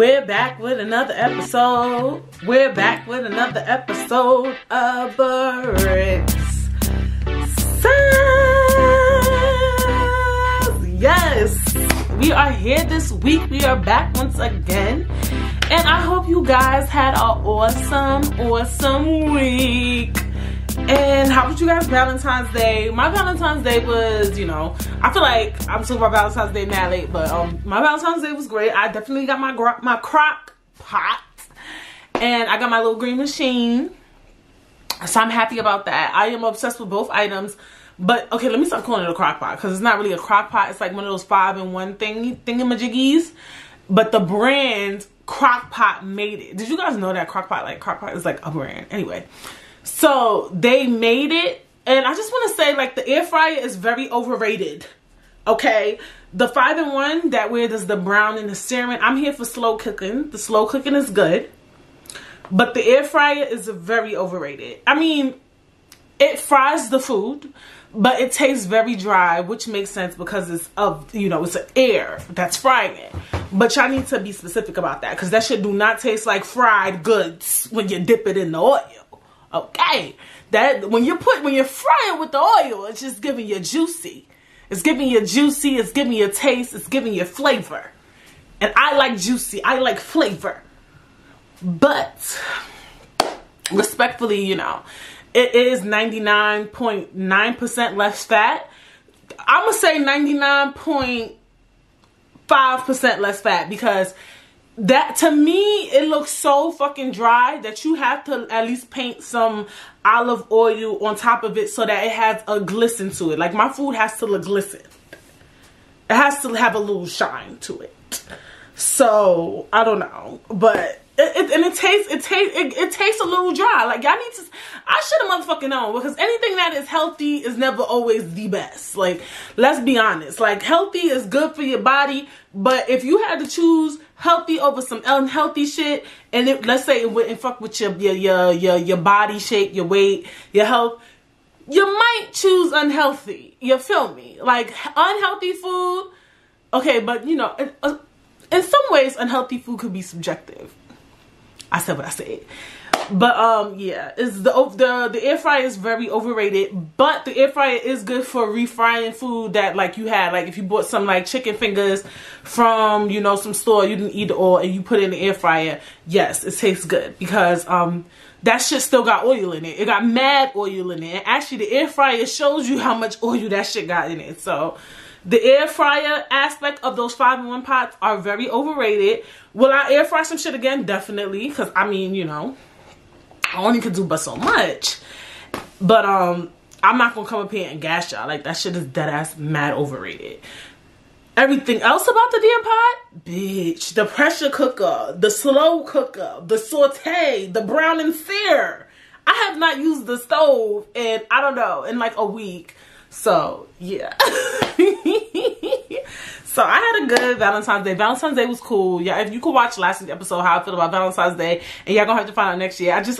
We're back with another episode. We're back with another episode of Bricks. Yes, we are here this week. We are back once again. And I hope you guys had an awesome week. And how was you guys' Valentine's Day? My Valentine's Day was, you know, I feel like I'm talking about Valentine's Day mad late, but my Valentine's Day was great. I definitely got my crock pot, and I got my little green machine, so I'm happy about that. I am obsessed with both items, but okay, let me stop calling it a crock pot, because it's not really a crock pot. It's like one of those 5-in-1 thingamajiggies, but the brand Crock-Pot made it. Did you guys know that Crock-Pot, like Crock-Pot is like a brand? Anyway. So they made it, and I just want to say, like, the air fryer is very overrated, okay? The 5-in-1 that where does the brown and the searing, I'm here for slow cooking. The slow cooking is good, but the air fryer is very overrated. I mean, it fries the food, but it tastes very dry, which makes sense because it's of, you know, it's an air that's frying it. But y'all need to be specific about that, because that shit do not taste like fried goods when you dip it in the oil. Okay, that when you fry it with the oil, it's just giving you juicy. It's giving you juicy. It's giving you taste. It's giving you flavor. And I like juicy. I like flavor. But respectfully, you know, it is 99.9% less fat. I'm gonna say 99.5% less fat, because that, to me, it looks so fucking dry that you have to at least paint some olive oil on top of it so that it has a glisten to it. Like, my food has to look glisten. It has to have a little shine to it. So, I don't know. But, it tastes a little dry. Like, y'all need to, I should have motherfucking known, because anything that is healthy is never always the best. Like, let's be honest. Like, healthy is good for your body, but if you had to choose healthy over some unhealthy shit, and it, let's say it wouldn't fuck with your body shape, your weight, your health, you might choose unhealthy. You feel me? Like, unhealthy food, okay, but you know, in some ways, unhealthy food could be subjective. I said what I said. But yeah, it's the air fryer is very overrated, but the air fryer is good for refrying food that, like, you had, like, if you bought some, like, chicken fingers from, you know, some store, you didn't eat the oil, and you put it in the air fryer. Yes, it tastes good, because that shit still got oil in it. It got mad oil in it. And actually, the air fryer shows you how much oil that shit got in it. So the air fryer aspect of those 5-in-1 pots are very overrated. Will I air fry some shit again? Definitely, because, I mean, you know, I only could do but so much. But I'm not gonna come up here and gas y'all. Like, that shit is dead ass mad overrated. Everything else about the damn pot, bitch, the pressure cooker, the slow cooker, the saute, the brown and sear. I have not used the stove in, I don't know, in like a week. So yeah. So I had a good Valentine's Day. Valentine's Day was cool. Yeah, if you could watch last week's episode, how I feel about Valentine's Day, and y'all gonna have to find out next year. I don't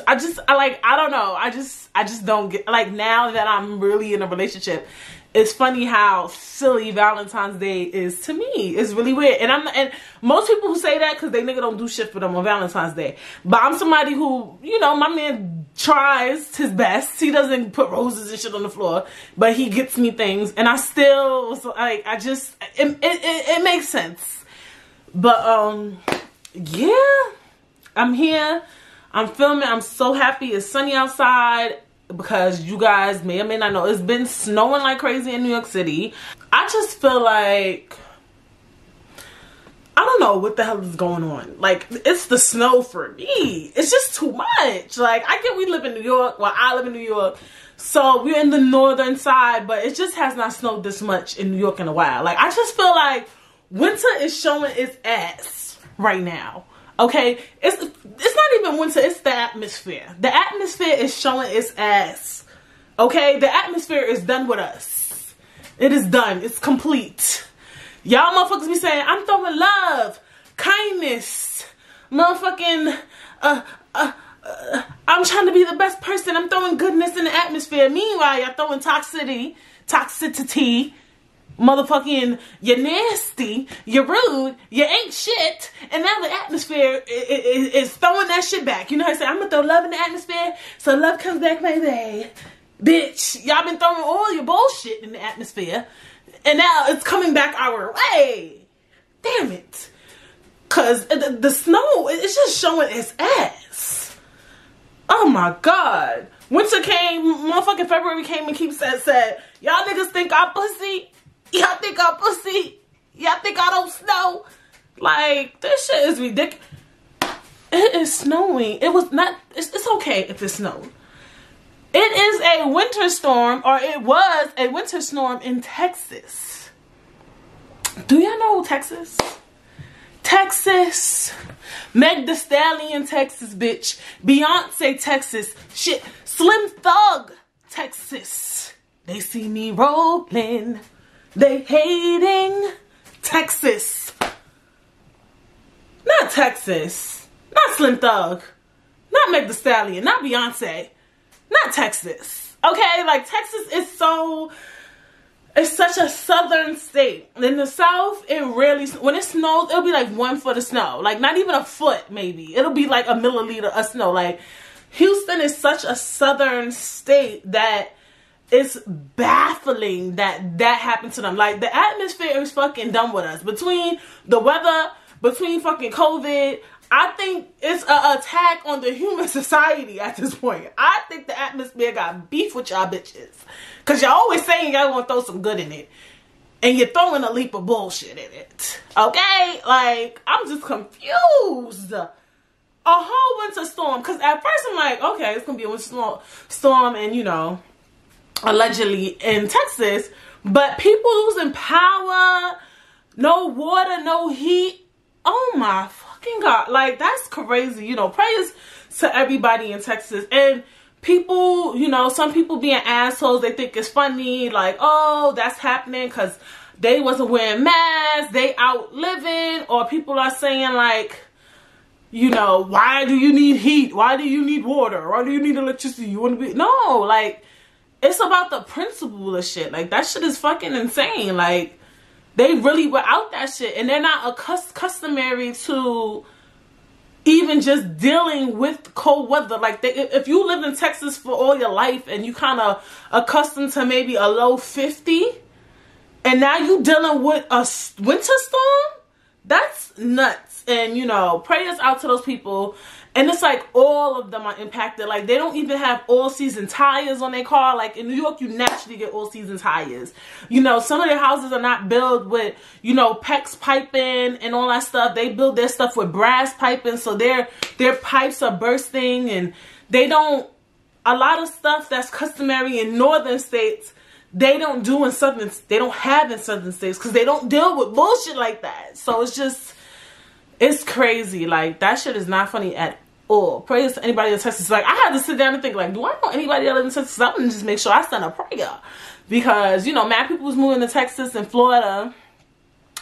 know. I just don't get, like, now that I'm really in a relationship, it's funny how silly Valentine's Day is to me. It's really weird. And most people who say that, because they nigga don't do shit for them on Valentine's Day. But I'm somebody who, you know, my man tries his best. He doesn't put roses and shit on the floor, but he gets me things. And I still, like, I just, it makes sense. But, yeah, I'm here. I'm filming. I'm so happy. It's sunny outside, because you guys may or may not know, it's been snowing like crazy in New York City. I just feel like, I don't know what the hell is going on. Like, it's the snow for me. It's just too much. Like, I get we live in New York. Well, I live in New York. So we're in the northern side, but it just has not snowed this much in New York in a while. Like, I just feel like winter is showing its ass right now. Okay, it's not even winter, it's the atmosphere. The atmosphere is showing its ass. Okay, the atmosphere is done with us. It is done. It's complete. Y'all motherfuckers be saying, I'm throwing love, kindness, motherfucking, I'm trying to be the best person. I'm throwing goodness in the atmosphere. Meanwhile, y'all throwing toxicity, motherfucking, you're nasty, you're rude, you ain't shit, and now the atmosphere is throwing that shit back. You know what I'm saying? I'm gonna throw love in the atmosphere, so love comes back, baby. Bitch, y'all been throwing all your bullshit in the atmosphere, and now it's coming back our way. Damn it. Cause the snow, it's just showing its ass. Oh my God. Winter came, motherfucking February came and keeps said, y'all niggas think I'm pussy? Y'all think I'm pussy? Y'all think I don't snow? Like, this shit is ridiculous. It is snowing. It was not, it's okay if it snowed. It is a winter storm, or it was a winter storm in Texas. Do y'all know Texas? Texas. Meg Thee Stallion, Texas, bitch. Beyonce, Texas. Shit. Slim Thug, Texas. They see me rolling. They hating. Texas. Not Texas. Not Slim Thug. Not Meg Thee Stallion. Not Beyonce. Not Texas. Okay? Like, Texas is so... It's such a southern state. In the south, it rarely... When it snows, it'll be like 1 foot of snow. Like, not even a foot, maybe. It'll be like a milliliter of snow. Like, Houston is such a southern state that it's baffling that that happened to them. Like, the atmosphere is fucking done with us. Between the weather, between fucking COVID... I think it's an attack on the human society at this point. I think the atmosphere got beef with y'all bitches. Because y'all always saying y'all gonna throw some good in it. And you're throwing a leap of bullshit in it. Okay? Like, I'm just confused. A whole winter storm. Because at first I'm like, okay, it's gonna be a winter storm and, you know, allegedly in Texas. But people losing power, no water, no heat. Oh my fucking God. Like, that's crazy. You know, prayers to everybody in Texas. And people, you know, some people being assholes, they think it's funny. Like, oh, that's happening because they wasn't wearing masks. They out living. Or people are saying, like, you know, why do you need heat? Why do you need water? Why do you need electricity? You want to be... No, like, it's about the principle of shit. Like, that shit is fucking insane. Like, they really were out that shit, and they're not customary to even just dealing with cold weather. Like, if you lived in Texas for all your life and you kind of accustomed to maybe a low 50, and now you dealing with a winter storm, that's nuts. And, you know, prayers out to those people. And it's like all of them are impacted. Like, they don't even have all-season tires on their car. Like, in New York, you naturally get all-season tires. You know, some of their houses are not built with, you know, PEX piping and all that stuff. They build their stuff with brass piping, so their pipes are bursting. And they don't... A lot of stuff that's customary in northern states, they don't do in southern... They don't have in southern states because they don't deal with bullshit like that. So it's just... It's crazy. Like, that shit is not funny at all. Prayers to anybody in Texas. Like, I had to sit down and think, like, do I know anybody that lives in Texas? I'm gonna just make sure I send a prayer. Because, you know, mad people was moving to Texas and Florida.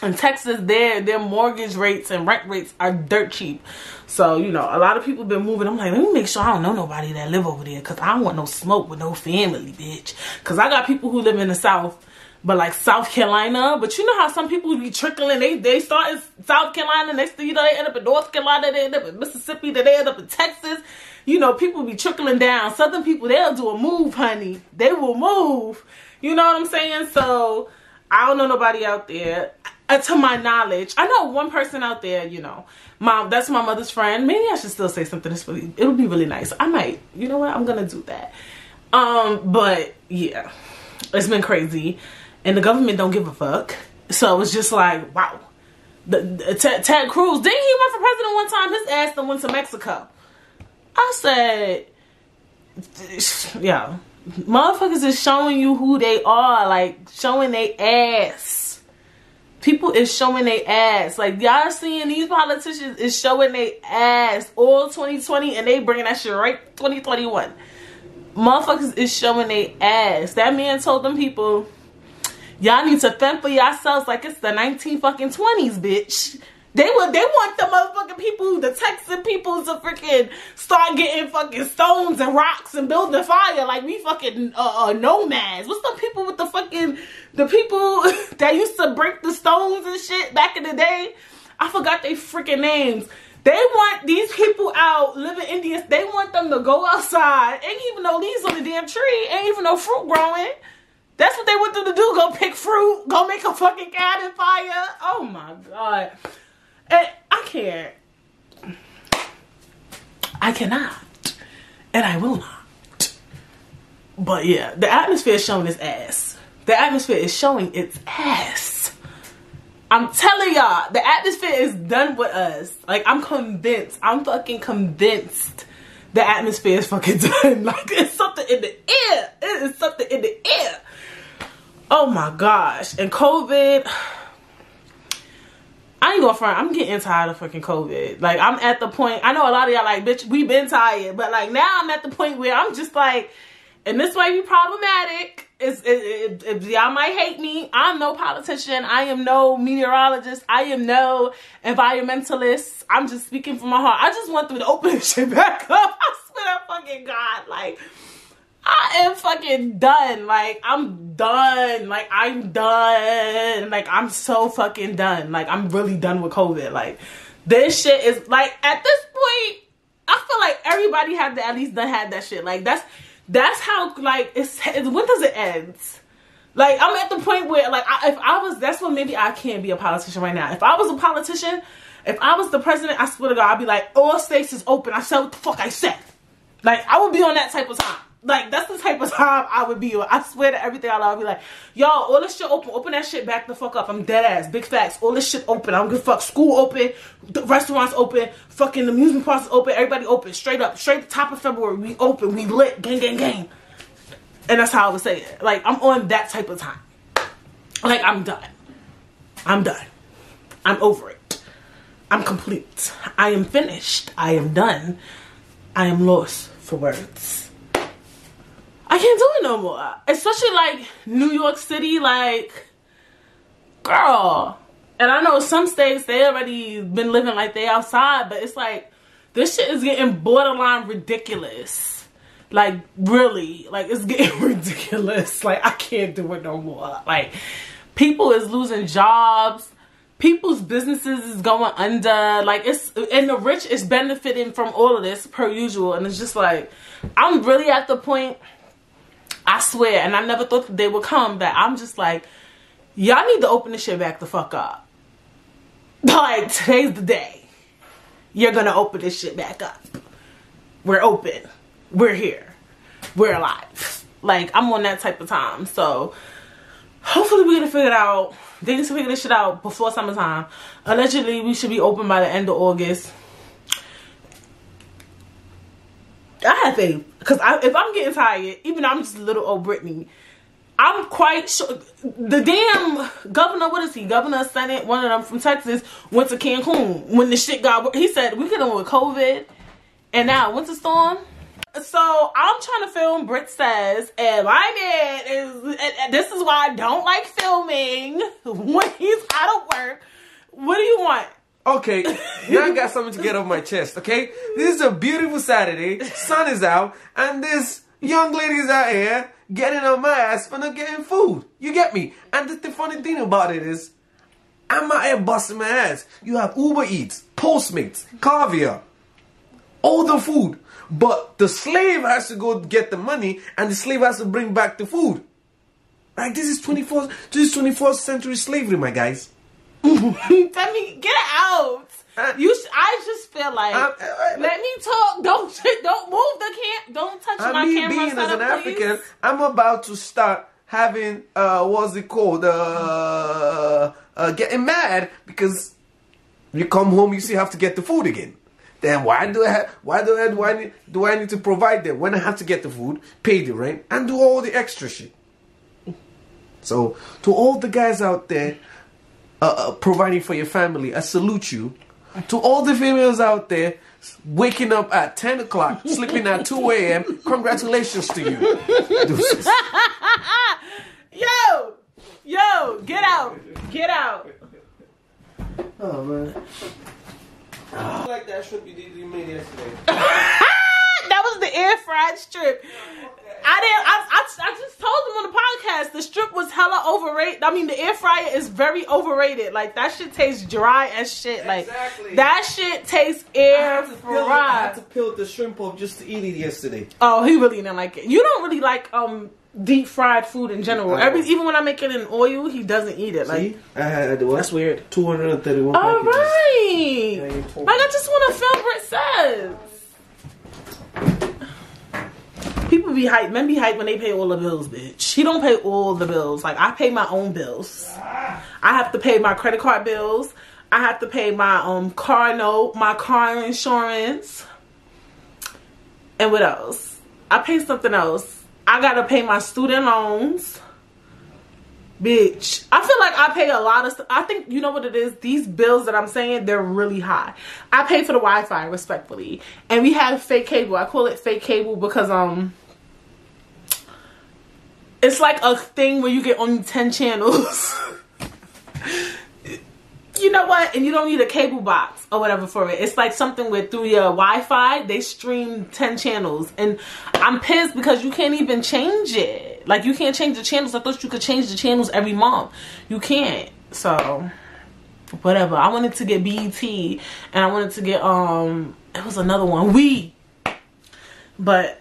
In Texas, their mortgage rates and rent rates are dirt cheap. So, you know, a lot of people been moving. I'm like, let me make sure I don't know nobody that live over there. Because I don't want no smoke with no family, bitch. Because I got people who live in the South. But like South Carolina, but you know how some people be trickling, they start in South Carolina, next thing you know, they end up in North Carolina, they end up in Mississippi, then they end up in Texas. You know, people be trickling down. Southern people, they'll do a move, honey. They will move. You know what I'm saying? So, I don't know nobody out there, to my knowledge. I know one person out there, you know, that's my mother's friend. Maybe I should still say something. It'll be really nice. I might, you know what, I'm gonna do that. But yeah, it's been crazy. And the government don't give a fuck. So it's just like, wow. Ted Cruz, didn't he run for president one time? His ass then went to Mexico. I said, yeah. Motherfuckers is showing you who they are. Like, showing they ass. People is showing they ass. Like, y'all seeing these politicians is showing they ass all 2020. And they bringing that shit right 2021. Motherfuckers is showing they ass. That man told them people... Y'all need to fend for yourselves like it's the 19 fucking 20s, bitch. They want the motherfucking people, the Texan people to freaking start getting fucking stones and rocks and building fire like we fucking nomads. What's the people with the fucking, the people that used to break the stones and shit back in the day? I forgot they freaking names. They want these people out, living Indians, they want them to go outside. Ain't even no leaves on the damn tree. Ain't even no fruit growing. That's what they want them to do. Go pick fruit. Go make a fucking cabin fire. Oh my God. And I can't. I cannot. And I will not. But yeah, the atmosphere is showing its ass. The atmosphere is showing its ass. I'm telling y'all, the atmosphere is done with us. Like, I'm convinced. I'm fucking convinced the atmosphere is fucking done. Like, it's something in the air. It is something in the air. Oh my gosh. And COVID, I ain't gonna front. I'm getting tired of fucking COVID. Like, I'm at the point, I know a lot of y'all like, bitch, we been tired. But like, now I'm at the point where I'm just like, and this might be problematic. If y'all might hate me, I'm no politician, I am no meteorologist, I am no environmentalist, I'm just speaking from my heart. I just want them to open this shit back up. I swear to fucking God, like, I am fucking done. Like, I'm done. Like, I'm done. Like, I'm so fucking done. Like, I'm really done with COVID. Like, this shit is, like, at this point, I feel like everybody had to at least done had that shit. Like, that's how, like, when does it end? Like, I'm at the point where, like, that's when maybe I can't be a politician right now. If I was a politician, if I was the president, I swear to God, I'd be like, all states is open. I said what the fuck I said. Like, I would be on that type of time. Like, that's the type of time I would be on. I swear to everything I love, I'd be like, y'all, all this shit open. Open that shit back the fuck up. I'm dead ass. Big facts. All this shit open. I don't give a fuck. School open. The restaurants open. Fucking the amusement parks open. Everybody open. Straight up. Straight the top of February. We open. We lit. Gang, gang, gang. And that's how I would say it. Like, I'm on that type of time. Like, I'm done. I'm done. I'm over it. I'm complete. I am finished. I am done. I am lost for words. I can't do it no more. Especially like New York City, like, girl. And I know some states, they already been living like they outside, but it's like, this shit is getting borderline ridiculous. Like, really, like, it's getting ridiculous. Like, I can't do it no more. Like, people is losing jobs. People's businesses is going under. Like, it's, and the rich is benefiting from all of this per usual. And it's just like, I'm really at the point, I swear, and I never thought that they would come, that I'm just like, y'all need to open this shit back the fuck up. Like, today's the day. You're gonna open this shit back up. We're open. We're here. We're alive. Like, I'm on that type of time. So, hopefully we're gonna figure it out. They need to figure this shit out before summertime. Allegedly, we should be open by the end of August. I have faith, because if I'm getting tired, even though I'm just little old Britney, I'm quite sure the damn governor, what is he, governor, senate, one of them from Texas, went to Cancun when the shit got, he said we could have with COVID and now winter storm. So I'm trying to film Brit Says, and my man is, and this is why I don't like filming when he's out of work. What do you want? Okay, now I got something to get off my chest, okay? This is a beautiful Saturday, sun is out, and this young lady's out here getting on my ass for not getting food. You get me? And the funny thing about it is, I'm out here busting my ass. You have Uber Eats, Postmates, Caviar, all the food. But the slave has to go get the money, and the slave has to bring back the food. Like, this is 21st century slavery, my guys. Let me get out. I just feel like let me talk. Don't move the camera. Don't touch my camera. Being as an African, I'm about to start having what's it called? Getting mad because you come home, you still have to get the food again. Then why do I need to provide them when I have to get the food, pay the rent, and do all the extra shit? So to all the guys out there. Providing for your family, I salute you. To all the females out there waking up at 10 o'clock, sleeping at 2 a.m., congratulations to you. Yo, get out. Oh, man. I feel like that should be you made yesterday. That was the air fried strip. I just told them on the podcast the strip was hella overrated. I mean, the air fryer is very overrated. Like, that shit tastes dry as shit. Like, exactly. That shit tastes air fried. I had to peel the shrimp off just to eat it yesterday. Oh, he really didn't like it. You don't really like deep fried food in general. Even when I make it in oil, he doesn't eat it. Like, see? I had what? That's weird. 231. All right. Like, I just want to film what it says. People be hype. Men be hype when they pay all the bills, bitch. He don't pay all the bills. Like, I pay my own bills. I have to pay my credit card bills. I have to pay my car note, my car insurance. And what else? I pay something else. I gotta pay my student loans. Bitch, I feel like I pay a lot of stuff. I think, you know what it is? These bills that I'm saying, they're really high. I pay for the Wi-Fi, respectfully. And we had fake cable. I call it fake cable because, it's like a thing where you get only 10 channels. You know what? And you don't need a cable box or whatever for it. It's like something where through your Wi-Fi, they stream 10 channels. And I'm pissed because you can't even change it. Like, you can't change the channels. I thought you could change the channels every month. You can't. So, whatever. I wanted to get BET. And I wanted to get, it was another one. But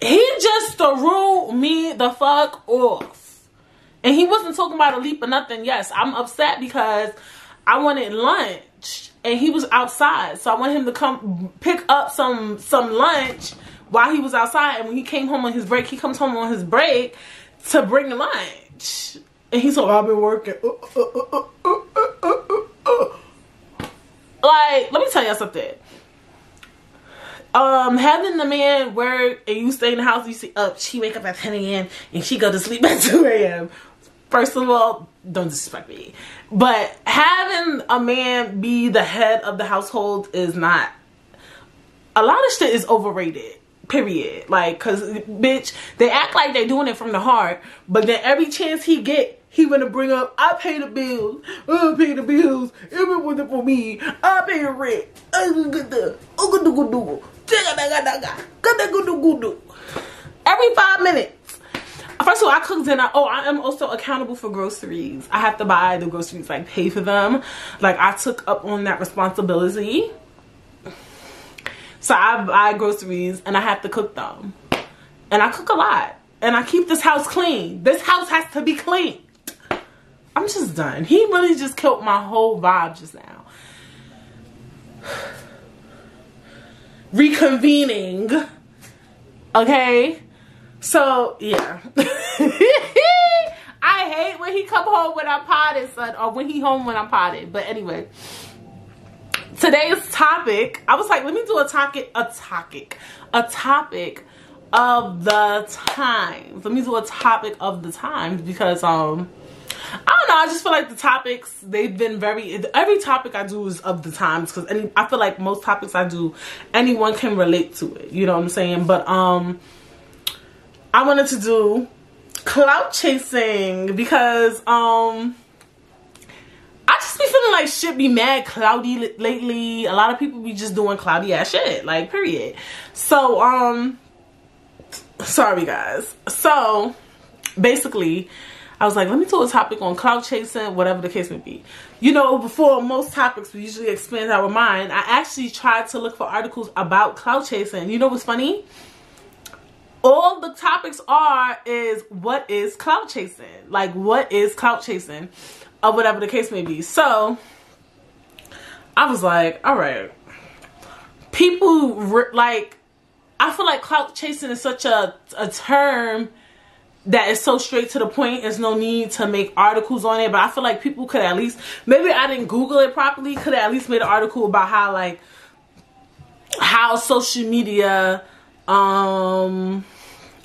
he just threw me the fuck off. And he wasn't talking about a leap or nothing. Yes, I'm upset because I wanted lunch. And he was outside. So, I wanted him to come pick up some lunch while he was outside, and when he came home on his break, he comes home on his break to bring lunch. And he's like, I've been working. Like, let me tell y'all something. Having the man work and you stay in the house, you see, she wake up at 10 a.m. and she go to sleep at 2 a.m. First of all, don't disrespect me. But having a man be the head of the household is not. A lot of shit is overrated. Period. Like, cause bitch, they act like they're doing it from the heart, but then every chance he get, he wanna bring up, I pay the bills, I pay the bills, it wasn't for me, I pay the rent, every 5 minutes. First of all, I cook dinner. Oh, I am also accountable for groceries. I have to buy the groceries, like pay for them. Like, I took up on that responsibility. So I buy groceries and I have to cook them. And I cook a lot. And I keep this house clean. This house has to be clean. I'm just done. He really just killed my whole vibe just now. Reconvening. Okay? So, yeah. I hate when he come home when I'm potted, son. Or when he home when I'm potted. But anyway. Today's topic, I was like, let me do a topic of the times. Let me do a topic of the times because, I don't know, I just feel like the topics, they've been very, every topic I do is of the times because I feel like most topics I do, anyone can relate to it, you know what I'm saying? But, I wanted to do clout chasing because, I just be feeling like shit be mad cloudy lately. A lot of people be just doing cloudy ass shit. Like, period. So, sorry guys. So, basically, I was like, let me do a topic on clout chasing, whatever the case may be. You know, before most topics, we usually expand our mind. I actually tried to look for articles about clout chasing. You know what's funny? All the topics is what is clout chasing? Like, what is clout chasing? Or whatever the case may be. So, I was like, alright. People, like, I feel like clout chasing is such a term that is so straight to the point. There's no need to make articles on it. But I feel like people could at least, maybe I didn't Google it properly, could at least made an article about how, like, how social media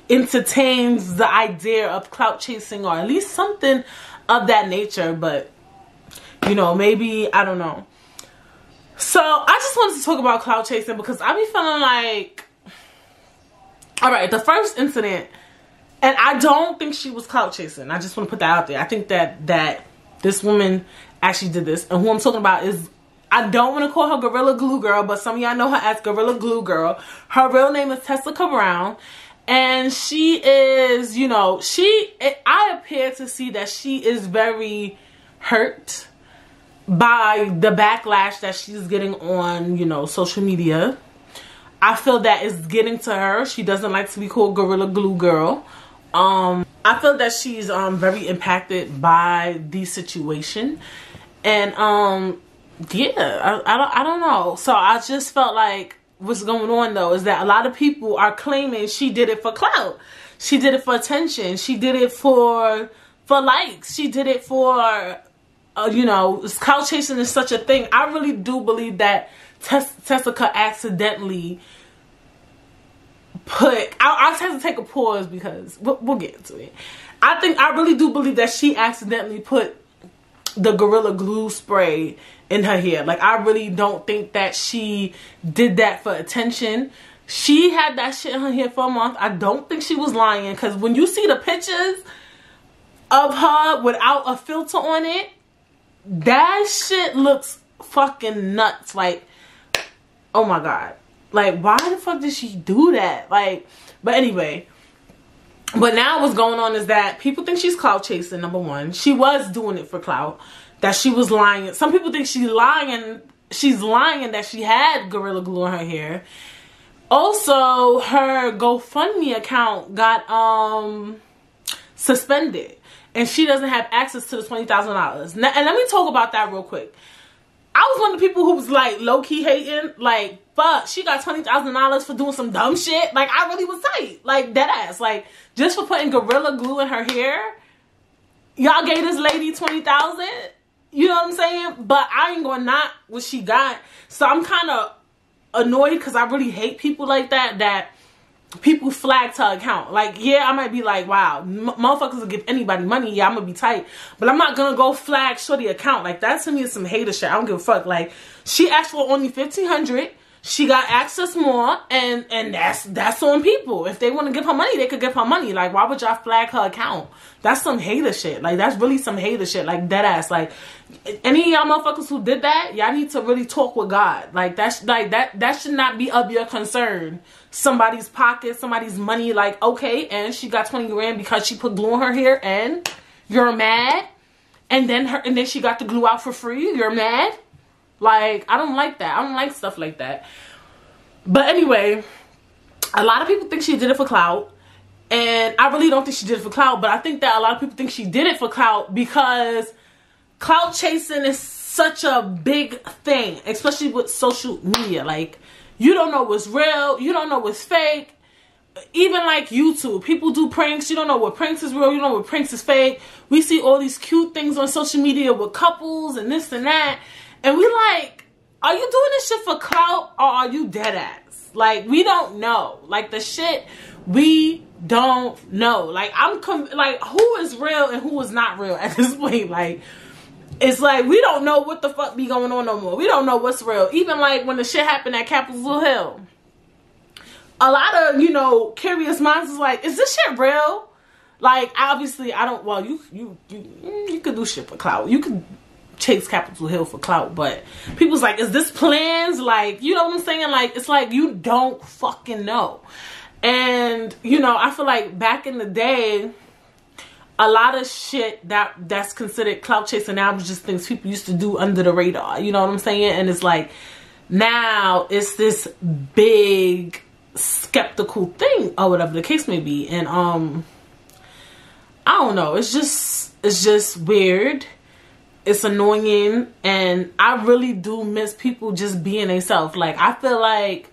entertains the idea of clout chasing, or at least something of that nature. But you know, maybe I don't know. So I just wanted to talk about clout chasing because I be feeling like, all right, the first incident, and I don't think she was clout chasing. I just want to put that out there. I think that this woman actually did this, and who I'm talking about is I don't want to call her Gorilla Glue Girl, but some of y'all know her as Gorilla Glue Girl. Her real name is Tessica Brown. And she is, you know, I appear to see that she is very hurt by the backlash that she's getting on, you know, social media. I feel that it's getting to her. She doesn't like to be called Gorilla Glue Girl. I feel that she's very impacted by the situation. And yeah, I don't know. So I just felt like what's going on though is that a lot of people are claiming she did it for clout. She did it for attention. She did it for likes. She did it for you know, clout chasing is such a thing. I really do believe that Tessica accidentally put... I'll have to take a pause because we'll get into it. I really do believe that she accidentally put the Gorilla Glue spray in her hair. Like, I really don't think that she did that for attention. She had that shit in her hair for a month. I don't think she was lying, because when you see the pictures of her without a filter on it, that shit looks fucking nuts. Like, oh my god, like, why the fuck did she do that? Like, but anyway, but now what's going on is that people think she's clout chasing. Number one, she was doing it for clout, that she was lying. Some people think she's lying that she had Gorilla Glue in her hair. Also, her GoFundMe account got suspended, and she doesn't have access to the $20,000. And let me talk about that real quick. I was one of the people who was like low-key hating, like, fuck, she got $20,000 for doing some dumb shit. Like, I really was tight, like, dead ass, like, just for putting Gorilla Glue in her hair. Y'all gave this lady $20,000, you know what I'm saying? But I ain't gonna knock what she got. So I'm kind of annoyed, because I really hate people like that people flagged her account. Like, yeah, I might be like, wow, motherfuckers will give anybody money. Yeah, I'm gonna be tight, but I'm not gonna go flag shorty account. Like, that to me is some hater shit. I don't give a fuck. Like, she asked for only $1,500. She got access more, and that's on people. If they want to give her money, they could give her money. Like, why would y'all flag her account? That's some hater shit. Like, that's really some hater shit. Like, dead ass. Like, any of y'all motherfuckers who did that, y'all need to really talk with God. Like, that's like that should not be of your concern. Somebody's pocket, somebody's money. Like, okay, and she got 20 grand because she put glue on her hair, and you're mad. And then she got the glue out for free. You're mad. Like, I don't like that. I don't like stuff like that. But anyway, a lot of people think she did it for clout, and I really don't think she did it for clout. But I think that a lot of people think she did it for clout, because clout chasing is such a big thing, especially with social media. Like, you don't know what's real. You don't know what's fake. Even like YouTube, people do pranks. You don't know what pranks is real. You don't know what pranks is fake. We see all these cute things on social media with couples and this and that. And we like, are you doing this shit for clout, or are you dead ass? Like, we don't know. Like, the shit, we don't know. Like, like, who is real and who is not real at this point? Like, it's like, we don't know what the fuck be going on no more. We don't know what's real. Even, like, when the shit happened at Capitol Hill, a lot of, you know, curious minds is like, is this shit real? Like, obviously, I don't, well, you could do shit for clout. You could chase Capitol Hill for clout, but people's like, is this plans? Like, you know what I'm saying? Like, it's like, you don't fucking know. And, you know, I feel like back in the day, a lot of shit that's considered clout chasing now was just things people used to do under the radar. You know what I'm saying? And it's like, now it's this big skeptical thing or whatever the case may be. And I don't know. It's just weird. It's annoying. And I really do miss people just being themselves. Like, I feel like,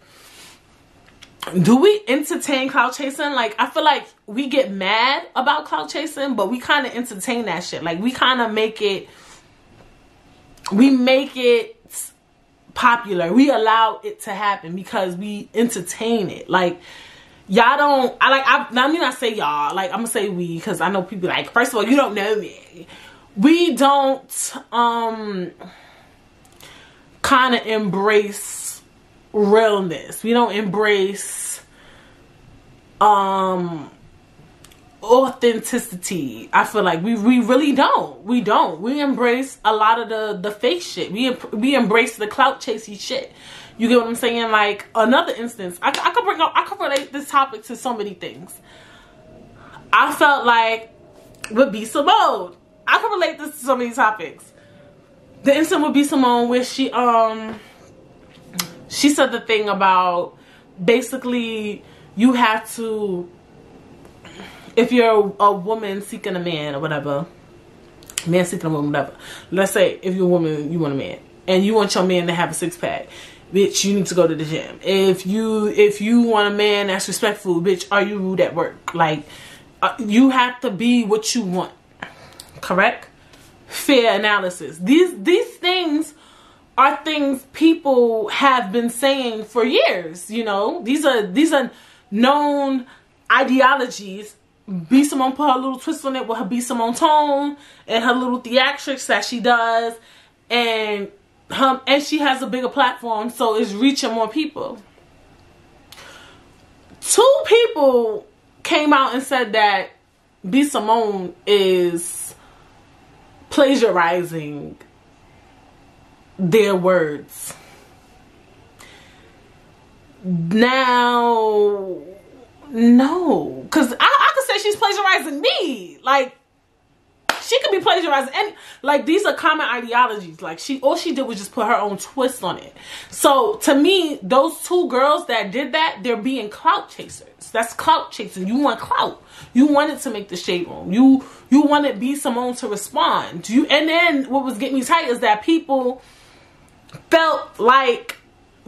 do we entertain clout chasing? Like, I feel like we get mad about clout chasing, but we kind of entertain that shit. Like, we kind of make it popular. We allow it to happen because we entertain it. Like, y'all don't, I mean, I say y'all, like, I'm gonna say we, because I know people like, first of all, you don't know me. We don't kind of embrace realness. We don't embrace authenticity. I feel like we really don't. We don't. We embrace a lot of the fake shit. We embrace the clout chasey shit. You get what I'm saying? Like, another instance, I could relate this topic to so many things. I felt like with B. Simone, I could relate this to so many topics. The instance with B. Simone where she said the thing about basically you have to, if you're a woman seeking a man or whatever, man seeking a woman, whatever. Let's say if you're a woman, you want a man, and you want your man to have a six pack, bitch, you need to go to the gym. If you want a man that's respectful, bitch, are you rude at work? Like, you have to be what you want. Correct? Fair analysis. These things are things people have been saying for years. You know, these are known ideologies. B. Simone put her little twist on it with her B. Simone tone and her little theatrics that she does, and she has a bigger platform, so it's reaching more people. Two people came out and said that B. Simone is plagiarizing their words. Now, no, because I could say she's plagiarizing me. Like, she could be plagiarizing, and like, these are common ideologies. Like, all she did was just put her own twist on it. So to me, those two girls that did that, they're being clout chasers. That's clout chasing. You want clout. You wanted to make the Shade Room. You wanted B. Simone to respond. And then what was getting me tight is that people felt like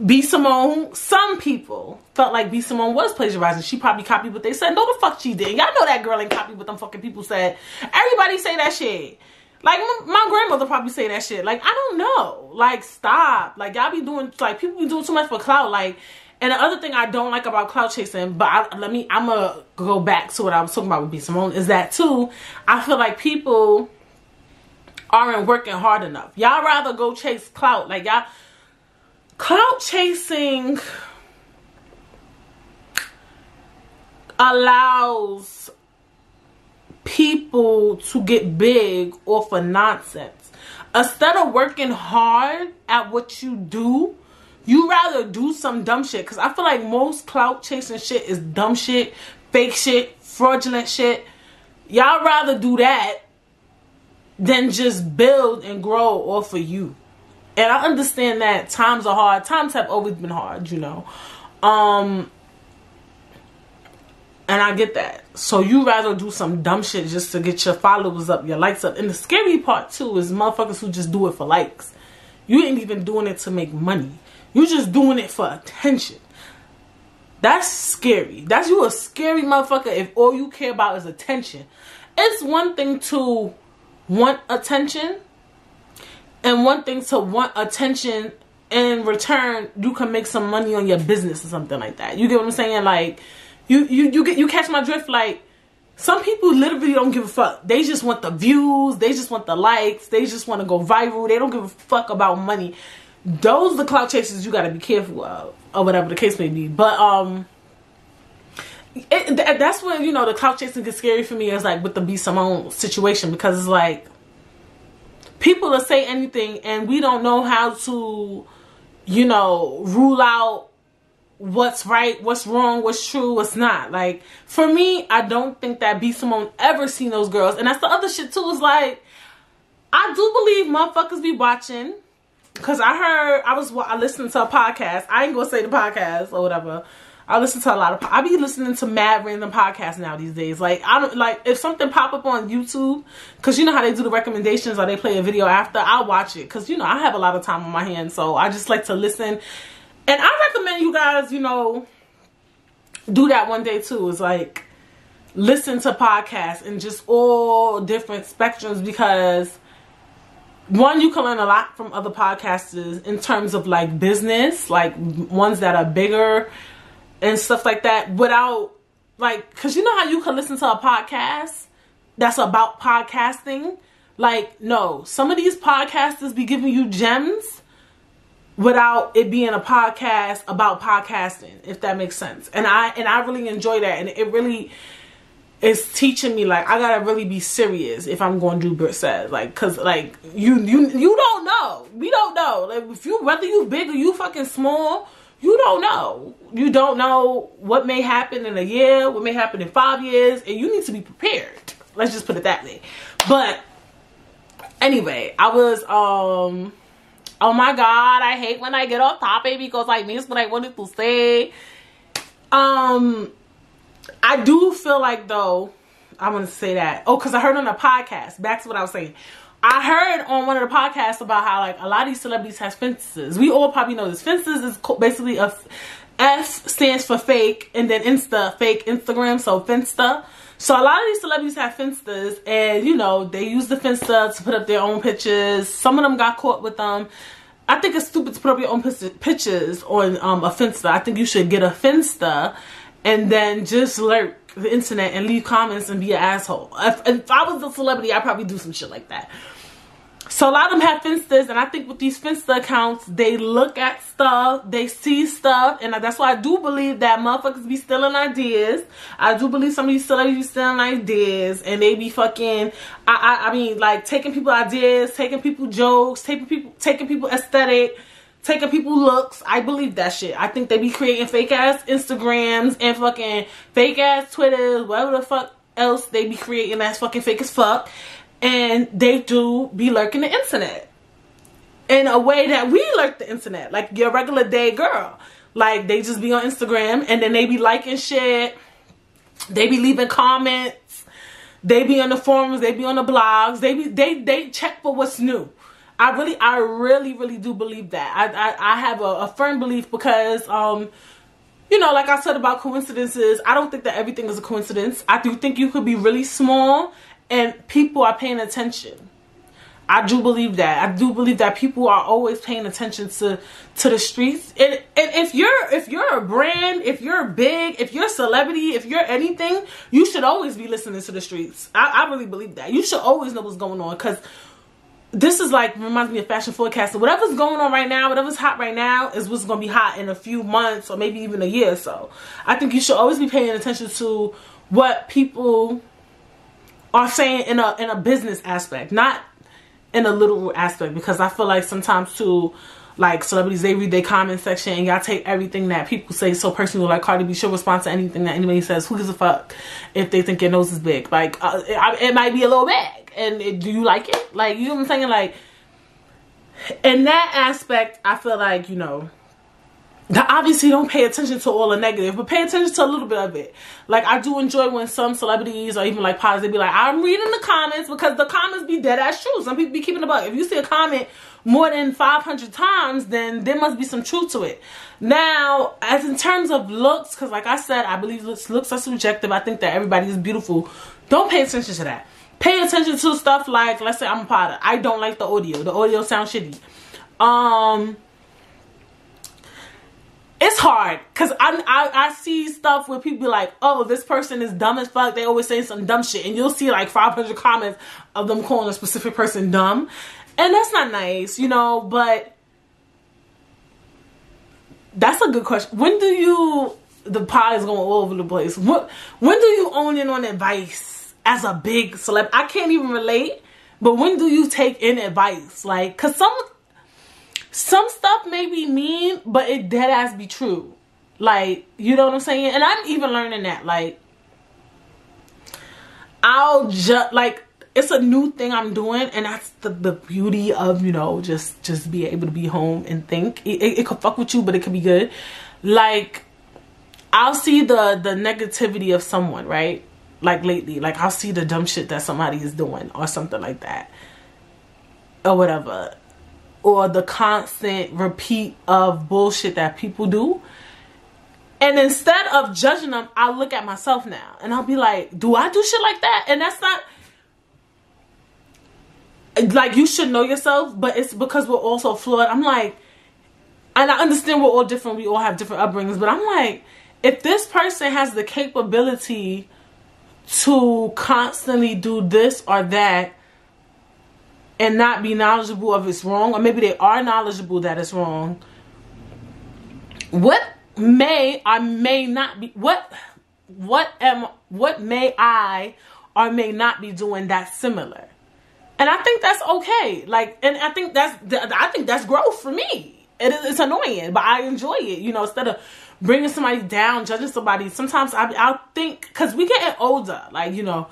B. Simone, some people felt like B. Simone was plagiarizing. She probably copied what they said. No, the fuck she didn't. Y'all know that girl ain't copied what them fucking people said. Everybody say that shit. Like, my grandmother probably say that shit. Like, I don't know. Like, stop. Like, y'all be doing, like, people be doing too much for clout. Like, and the other thing I don't like about clout chasing, but I'm gonna go back to what I was talking about with B. Simone, is that too, I feel like people aren't working hard enough. Y'all rather go chase clout. Like, y'all, clout chasing allows people to get big off of nonsense. Instead of working hard at what you do, you rather do some dumb shit. Because I feel like most clout chasing shit is dumb shit, fake shit, fraudulent shit. Y'all rather do that than just build and grow off of you. And I understand that times are hard. Times have always been hard, you know. And I get that. So you rather do some dumb shit just to get your followers up, your likes up. And the scary part, too, is motherfuckers who just do it for likes. You ain't even doing it to make money. You just doing it for attention. That's scary. That's, you a scary motherfucker if all you care about is attention. It's one thing to want attention, and one thing to want attention in return, you can make some money on your business or something like that. You get what I'm saying? Like, you catch my drift. Like, some people literally don't give a fuck. They just want the views. They just want the likes. They just want to go viral. They don't give a fuck about money. Those are the clout chasers you got to be careful of, or whatever the case may be. But that's when, you know, the clout chasing gets scary for me. Is like with the B. Simone situation, because it's like, people will say anything, and we don't know how to, you know, rule out what's right, what's wrong, what's true, what's not. Like, for me, I don't think that B. Simone ever seen those girls. And that's the other shit, too, is like, I do believe motherfuckers be watching. Because I listened to a podcast. I ain't going to say the podcast or whatever. I listen to a lot of, I be listening to mad random podcasts now these days. Like, I don't, like, if something pop up on YouTube, because you know how they do the recommendations or they play a video after, I watch it. Because, you know, I have a lot of time on my hands, so I just like to listen. And I recommend you guys, you know, do that one day too. It's like, listen to podcasts and just all different spectrums, because one, you can learn a lot from other podcasters in terms of, like, business, like ones that are bigger and stuff like that, without, like, because you know how you can listen to a podcast that's about podcasting? Like, no, some of these podcasters be giving you gems without it being a podcast about podcasting, if that makes sense. And I really enjoy that. And it really, it's teaching me, like, I gotta really be serious if I'm gonna do Brissette. Like, cause, like, you don't know. We don't know. Like, if you, whether you big or you fucking small, you don't know. You don't know what may happen in a year, what may happen in 5 years, and you need to be prepared. Let's just put it that way. But anyway, I was, oh my God, I hate when I get off topic because, like, this is what I wanted to say. I do feel like, though, I want to say that. Oh, because I heard on a podcast. Back to what I was saying. I heard on one of the podcasts about how, like, a lot of these celebrities has fences. We all probably know this. Fences is basically a F stands for fake, and then Insta, fake Instagram, so Finsta. So a lot of these celebrities have Finstas, and, you know, they use the Finsta to put up their own pictures. Some of them got caught with them. I think it's stupid to put up your own pictures on a Finsta. I think you should get a Finsta and then just lurk the internet and leave comments and be an asshole. If I was a celebrity, I'd probably do some shit like that. So a lot of them have Finstas, and I think with these Finsta accounts, they look at stuff, they see stuff, and that's why I do believe that motherfuckers be stealing ideas. I do believe some of these celebrities be stealing ideas, and they be fucking, I mean, like, taking people ideas, taking people jokes, taking people aesthetic, taking people looks. I believe that shit. I think they be creating fake-ass Instagrams and fucking fake-ass Twitters, whatever the fuck else they be creating that's fucking fake as fuck. And they do be lurking the internet in a way that we lurk the internet, like your regular day girl. Like, they just be on Instagram, and then they be liking shit. They be leaving comments. They be on the forums. They be on the blogs. They check for what's new. I really do believe that. I have a firm belief because, you know, like I said about coincidences, I don't think that everything is a coincidence. I do think you could be really small and people are paying attention. I do believe that. I do believe that people are always paying attention to the streets. And if you're a brand, if you're big, if you're a celebrity, if you're anything, you should always be listening to the streets. I really believe that. You should always know what's going on, because this is like, reminds me of fashion forecasting. Whatever's going on right now, whatever's hot right now is what's going to be hot in a few months or maybe even a year or so. I think you should always be paying attention to what people are saying in a business aspect, not in a literal aspect, because I feel like sometimes too, like, celebrities, they read their comment section and y'all take everything that people say so personal. Like, Cardi B, she'll respond to anything that anybody says. Who gives a fuck if they think your nose is big? Like, it might be a little bag, and do you like it? Like, you know what I'm saying? Like, in that aspect, I feel like, you know, obviously don't pay attention to all the negative, but pay attention to a little bit of it. Like, I do enjoy when some celebrities or even like positive be like, I'm reading the comments, because the comments be dead ass true. Some people be keeping the bug. If you see a comment more than 500 times, then there must be some truth to it. Now, as in terms of looks, because like I said, I believe looks are subjective. I think that everybody is beautiful. Don't pay attention to that. Pay attention to stuff like, let's say I'm a potter. I don't like the audio. The audio sounds shitty. It's hard, because I see stuff where people be like, oh, this person is dumb as fuck. They always say some dumb shit. And you'll see like 500 comments of them calling a specific person dumb. And that's not nice, you know, but that's a good question. When do you, the pie is going all over the place. When do you own in on advice as a big celeb? I can't even relate, but when do you take in advice? Like, because some stuff may be mean, but it dead ass be true. Like, you know what I'm saying? And I'm even learning that. Like, I'll just, like, it's a new thing I'm doing, and that's the beauty of, you know, just being able to be home and think. It could fuck with you, but it could be good. Like, I'll see the negativity of someone, right? Like, lately, like, I'll see the dumb shit that somebody is doing or something like that, or whatever, or the constant repeat of bullshit that people do. And instead of judging them, I look at myself now. And I'll be like, do I do shit like that? And that's not, like, you should know yourself, but it's because we're all so flawed. I'm like, and I understand we're all different. We all have different upbringings. But I'm like, if this person has the capability to constantly do this or that, and not be knowledgeable of it's wrong, or maybe they are knowledgeable that it's wrong, what may or may not be, what what may I or may not be doing that's similar? And I think that's okay. Like, and I think that's growth for me. It's annoying, but I enjoy it. You know, instead of bringing somebody down, judging somebody, sometimes I think, because we getting older. Like, you know,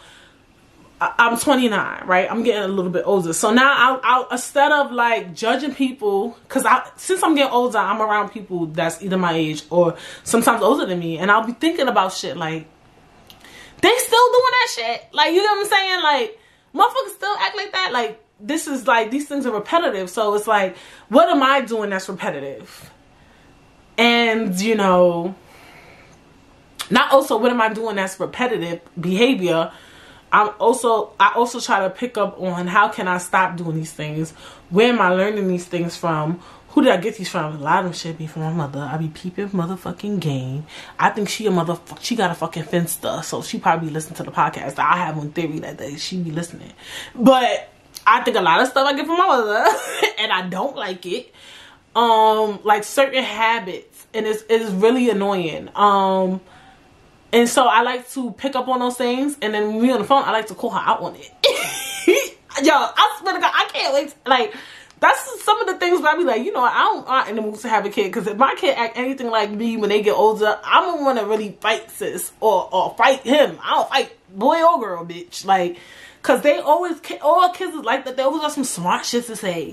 I'm 29, right? I'm getting a little bit older. So now I instead of like judging people, because since I'm getting older, I'm around people that's either my age or sometimes older than me. And I'll be thinking about shit like, they still doing that shit. Like, you know what I'm saying? Like, motherfuckers still act like that. Like, this is like, these things are repetitive. So it's like, what am I doing that's repetitive? And, you know, not also what am I doing that's repetitive behavior. I also try to pick up on how can I stop doing these things? Where am I learning these things from? Who did I get these from? A lot of them shit be from my mother. I be peeping motherfucking game. I think she a motherfucker. She got a fucking Finsta, so she probably listen to the podcast. I have one theory that day she be listening. But I think a lot of stuff I get from my mother, and I don't like it. Like certain habits, and it's really annoying. And so I like to pick up on those things, and then when we on the phone, I like to call her out on it. Yo, I swear to God, I can't wait. Like, that's some of the things where I be like, you know, I'm in the mood to have a kid, because if my kid act anything like me when they get older, I'm gonna want to really fight sis or fight him. I don't fight boy or girl, bitch. Like, because they always, all kids is like that. They always got some smart shit to say,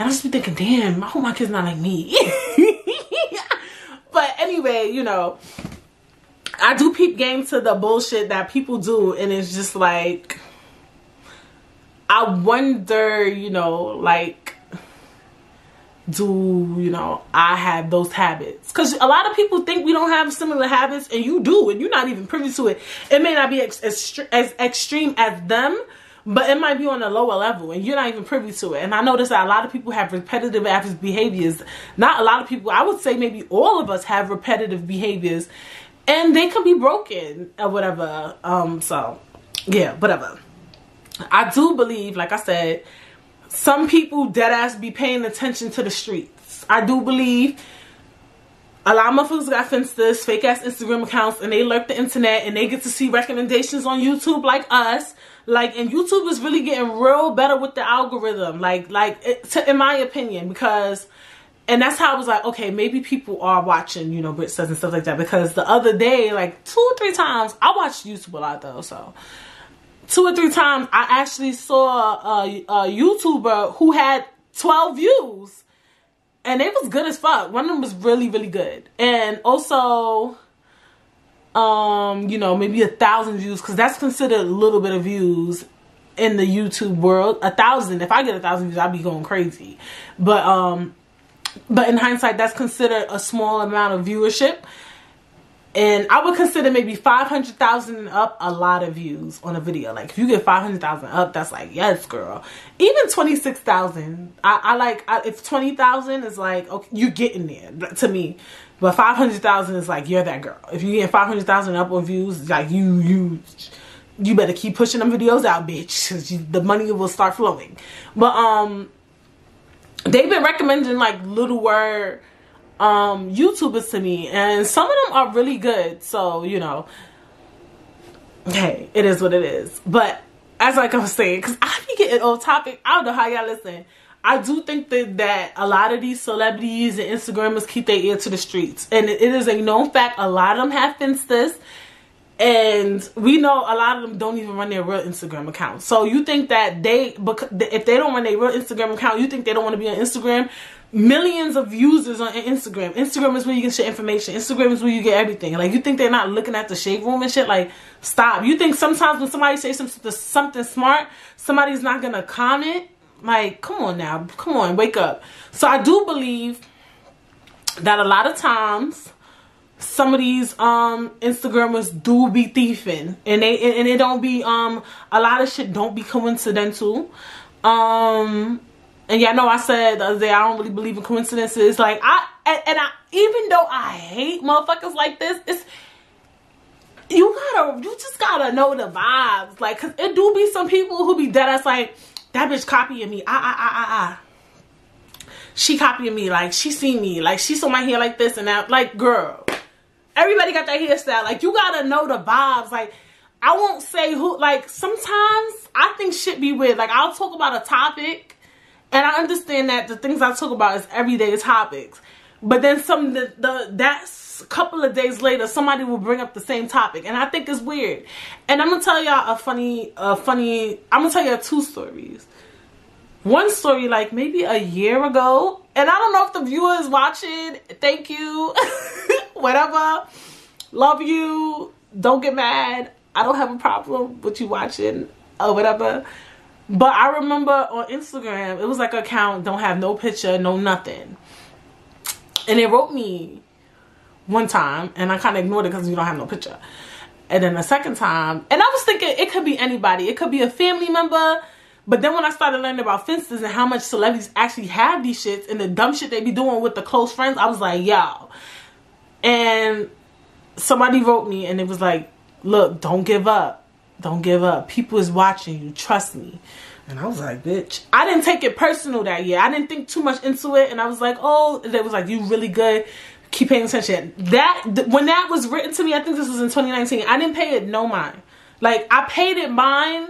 and I just be thinking, damn, I hope my kid's not like me. But anyway, you know, I do peep game to the bullshit that people do, and it's just like, I wonder, you know, like, do, you know, I have those habits? Because a lot of people think we don't have similar habits, and you do, and you're not even privy to it. It may not be as extreme as them, but it might be on a lower level, and you're not even privy to it. And I noticed that a lot of people have repetitive adverse behaviors. Not a lot of people, I would say maybe all of us have repetitive behaviors, and they could be broken or whatever. So, yeah, whatever. I do believe, like I said, some people deadass be paying attention to the streets. I do believe a lot of motherfuckers got Finstas, fake-ass Instagram accounts, and they lurk the internet, and they get to see recommendations on YouTube like us. Like, and YouTube is really getting real better with the algorithm, in my opinion, because... And that's how I was like, okay, maybe people are watching, you know, Brit says and stuff like that. Because the other day, like 2 or 3 times, I watched YouTube a lot though. So 2 or 3 times, I actually saw a YouTuber who had 12 views. And it was good as fuck. One of them was really, really good. And also, you know, maybe 1,000 views. Because that's considered a little bit of views in the YouTube world. 1,000. If I get 1,000 views, I'd be going crazy. But in hindsight, that's considered a small amount of viewership. And I would consider maybe 500,000 and up a lot of views on a video. Like, if you get 500,000 up, that's like, yes, girl. Even 26,000. If 20,000 is like, okay, you're getting there to me. But 500,000 is like, you're that girl. If you get 500,000 up on views, like, you better keep pushing them videos out, bitch. Cause the money will start flowing. But, they've been recommending like little word YouTubers to me, and some of them are really good. So, you know, hey, it is what it is. But as like I was saying, because I be getting off topic, I don't know how y'all listen. I do think that a lot of these celebrities and Instagrammers keep their ear to the streets, and it is a known fact. A lot of them have Finstas, and we know a lot of them don't even run their real Instagram account. So you think that if they don't run their real Instagram account, you think they don't want to be on Instagram? Millions of users on Instagram. Instagram is where you get your information. Instagram is where you get everything. Like, you think they're not looking at the Shade Room and shit? Like, stop. You think sometimes when somebody says something smart, somebody's not going to comment? Like, come on now. Come on. Wake up. So I do believe that a lot of times... some of these Instagrammers do be thiefing, and it don't be a lot of shit don't be coincidental. And yeah, I know I said the other day I don't really believe in coincidences. Like, I even though I hate motherfuckers like this, it's you just gotta know the vibes. Like, cause it do be some people who be dead ass like, that bitch copying me. She copying me. Like, she seen me. Like, she saw my hair like this and that. Like, girl. everybody got their hairstyle. Like, you gotta know the vibes. Like, I won't say who, like, sometimes I think shit be weird. Like, I'll talk about a topic, and I understand that the things I talk about is everyday topics. But then some, that's a couple of days later, somebody will bring up the same topic. And I think it's weird. And I'm gonna tell y'all I'm gonna tell y'all two stories. One story, like, maybe a year ago, and I don't know if the viewer is watching, thank you, whatever, love you, don't get mad, I don't have a problem with you watching, or whatever. But I remember on Instagram, it was like an account, don't have no picture, no nothing. And they wrote me one time, and I kind of ignored it because you don't have no picture. And then the second time, and I was thinking it could be anybody. It could be a family member. But then when I started learning about fences and how much celebrities actually have these shits and the dumb shit they be doing with the close friends, I was like, yo. And somebody wrote me, and it was like, look, don't give up. Don't give up. People is watching you. Trust me. And I was like, bitch. I didn't take it personal that year. I didn't think too much into it. And I was like, oh, they was like, you really good. Keep paying attention. When that was written to me, I think this was in 2019. I didn't pay it no mind. Like, I paid it mine,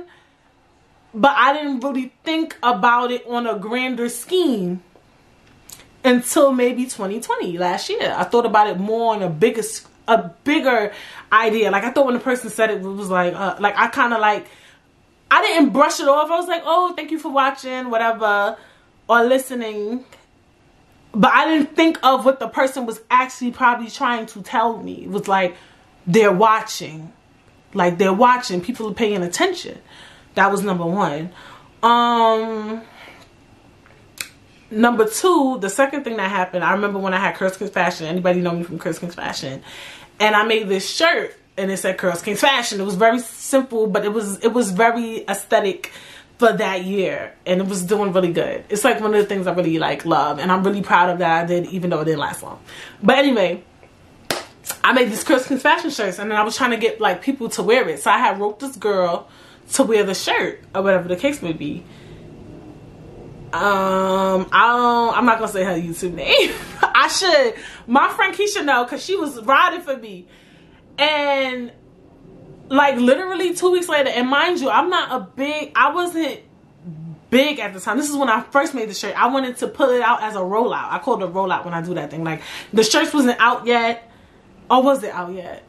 but I didn't really think about it on a grander scheme until maybe 2020, last year. I thought about it more on a bigger idea. Like, I thought when the person said it was like I kind of like, I didn't brush it off. I was like, oh, thank you for watching, whatever, or listening. But I didn't think of what the person was actually probably trying to tell me. It was like, they're watching. Like, they're watching. People are paying attention. That was number one. Number two, the second thing that happened, I remember when I had Curse King's Fashion. Anybody know me from Curse King's Fashion? And I made this shirt. And it said Curse King's Fashion. It was very simple, but it was very aesthetic for that year. And it was doing really good. It's like one of the things I really like love. And I'm really proud of that I did, even though it didn't last long. But anyway, I made this Curse King's Fashion shirts. And then I was trying to get like people to wear it. So I had roped this girl to wear the shirt or whatever the case may be. I'm not going to say her YouTube name. I should. My friend Keisha know because she was riding for me. And like literally 2 weeks later, and mind you, I wasn't big at the time. This is when I first made the shirt. I wanted to put it out as a rollout. I call it a rollout when I do that thing. Like the shirts wasn't out yet. Or was it out yet?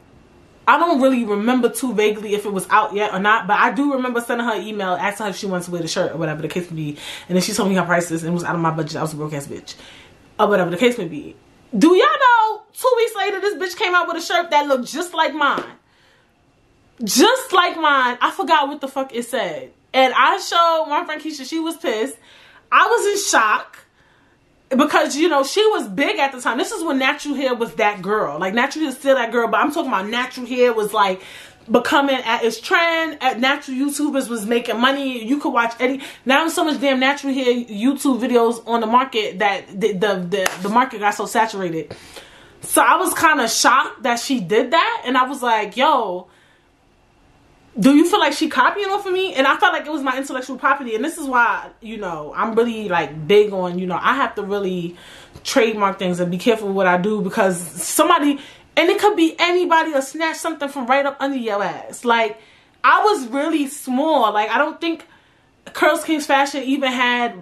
I don't really remember too vaguely if it was out yet or not, but I do remember sending her an email, asking her if she wants to wear the shirt or whatever the case may be. And then she told me her prices and it was out of my budget. I was a broke ass bitch. Or whatever the case may be. Do y'all know, 2 weeks later, this bitch came out with a shirt that looked just like mine. Just like mine. I forgot what the fuck it said. And I showed my friend Keisha, she was pissed. I was in shock. Because, you know, she was big at the time. This is when natural hair was that girl. Like, natural hair is still that girl, but I'm talking about natural hair was, like, becoming at its trend. At natural YouTubers was making money. You could watch any. Now there's so much damn natural hair YouTube videos on the market that the market got so saturated. So I was kind of shocked that she did that. And I was like, yo, do you feel like she copying off of me? And I felt like it was my intellectual property. And this is why, you know, I'm really, like, big on, you know, I have to really trademark things and be careful with what I do. Because somebody, and it could be anybody, will snatch something from right up under your ass. Like, I was really small. Like, I don't think Curse King's Fashion even had,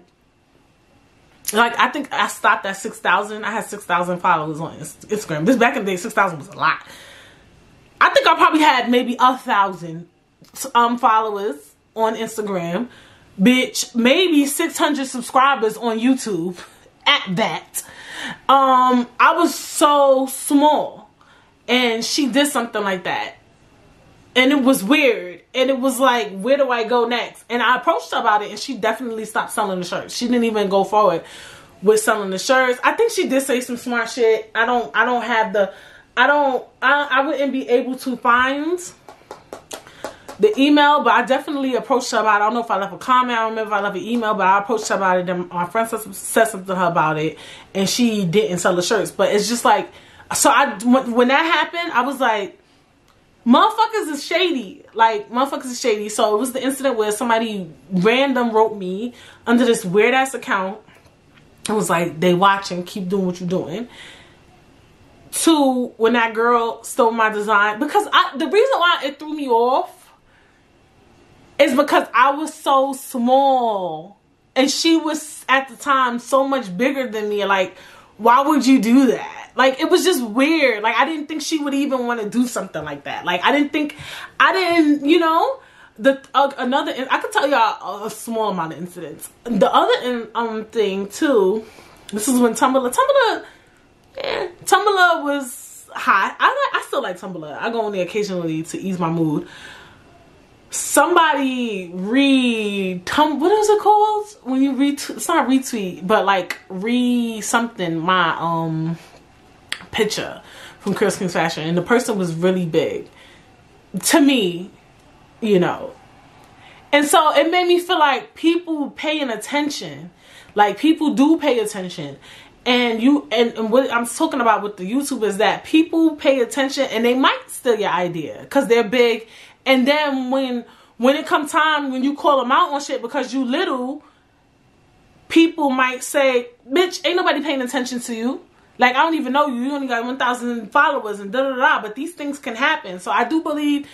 like, I think I stopped at 6,000. I had 6,000 followers on Instagram. This back in the day, 6,000 was a lot. I think I probably had maybe 1,000 followers on Instagram. Bitch, maybe 600 subscribers on YouTube at that. I was so small. And she did something like that. And it was weird. And it was like, where do I go next? And I approached her about it, and she definitely stopped selling the shirts. She didn't even go forward with selling the shirts. I think she did say some smart shit. I don't have the... I wouldn't be able to find the email, but I definitely approached her about it. I don't know if I left a comment. I don't remember if I left an email, but I approached her about it. And my friend said something to her about it, and she didn't sell the shirts. But it's just like, so when that happened, I was like, motherfuckers is shady. Like, motherfuckers is shady. So it was the incident where somebody random wrote me under this weird ass account. It was like, they watching, keep doing what you're doing. to when that girl stole my design, because the reason why it threw me off is because I was so small and she was at the time so much bigger than me. Like, why would you do that? Like, it was just weird. Like, I didn't think she would even want to do something like that. Like, another, I could tell y'all a small amount of incidents. The other thing too, this is when Tumblr was hot. I still like Tumblr. I go on there occasionally to ease my mood. Somebody what is it called? When you retweet, it's not retweet, but like something, my picture from Curse King's Fashion, and the person was really big to me, you know. And so it made me feel like people paying attention, like people do pay attention. And what I'm talking about with the YouTube is that people pay attention and they might steal your idea because they're big. And then when it comes time when you call them out on shit because you little, people might say, bitch, ain't nobody paying attention to you. Like, I don't even know you. You only got 1,000 followers and da-da-da. But these things can happen. So I do believe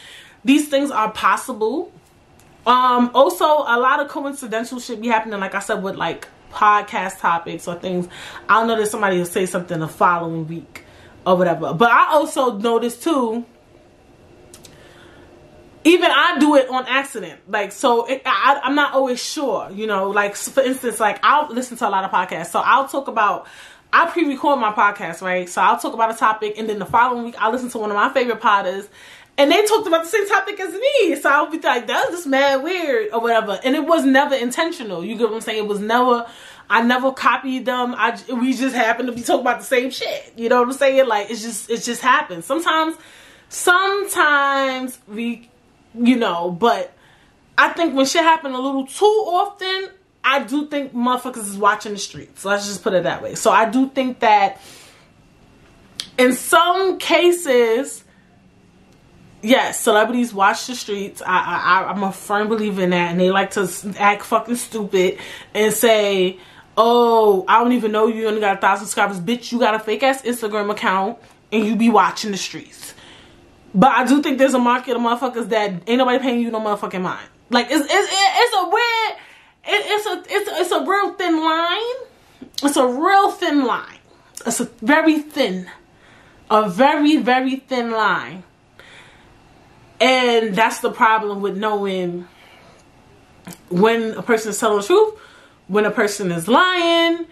these things are possible. Also, a lot of coincidental shit be happening, like I said, with like podcast topics or things. I'll notice somebody will say something the following week or whatever. But I also notice too, even I do it on accident. Like, so I'm not always sure, you know. Like, for instance, like, I'll listen to a lot of podcasts. So I'll talk about, I pre-record my podcast, right? So I'll talk about a topic, and then the following week I'll listen to one of my favorite podders, and they talked about the same topic as me. So I'll be like, that was just mad weird or whatever. And it was never intentional. You get what I'm saying? It was never, I never copied them. We just happened to be talking about the same shit. You know what I'm saying? Like, it just happens. Sometimes we, you know, but I think when shit happened a little too often, I do think motherfuckers is watching the streets. Let's just put it that way. So I do think that in some cases, yes, celebrities watch the streets. I'm a firm believer in that. And they like to act fucking stupid and say, oh, I don't even know you only got 1,000 subscribers. Bitch, you got a fake-ass Instagram account and you be watching the streets. But I do think there's a market of motherfuckers that ain't nobody paying you no motherfucking mind. Like, it's a real thin line. It's a real thin line. It's a very, very thin line. And that's the problem with knowing when a person is telling the truth, when a person is lying.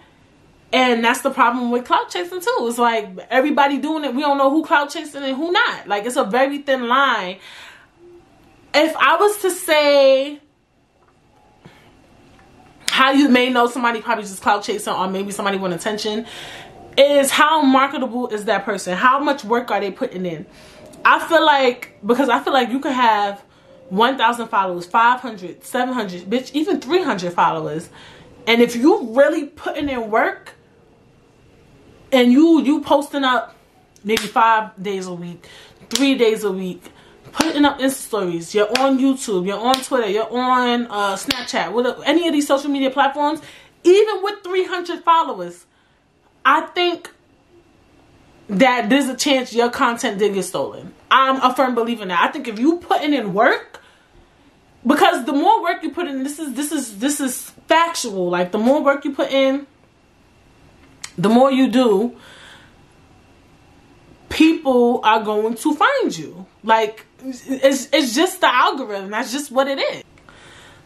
And that's the problem with clout chasing too. It's like everybody doing it. We don't know who clout chasing and who not. Like, it's a very thin line. If I was to say how you may know somebody probably just clout chasing or maybe somebody want attention, is how marketable is that person? How much work are they putting in? I feel like you could have 1,000 followers, 500, 700, bitch, even 300 followers. And if you really putting in work and you posting up maybe 5 days a week, 3 days a week, putting up Insta stories, you're on YouTube, you're on Twitter, you're on Snapchat, whatever, any of these social media platforms, even with 300 followers, I think that there's a chance your content did get stolen. I'm a firm believer in that. I think if you putting in work, because the more work you put in, this is factual. Like, the more work you put in, the more you do, people are going to find you. Like, it's just the algorithm. That's just what it is.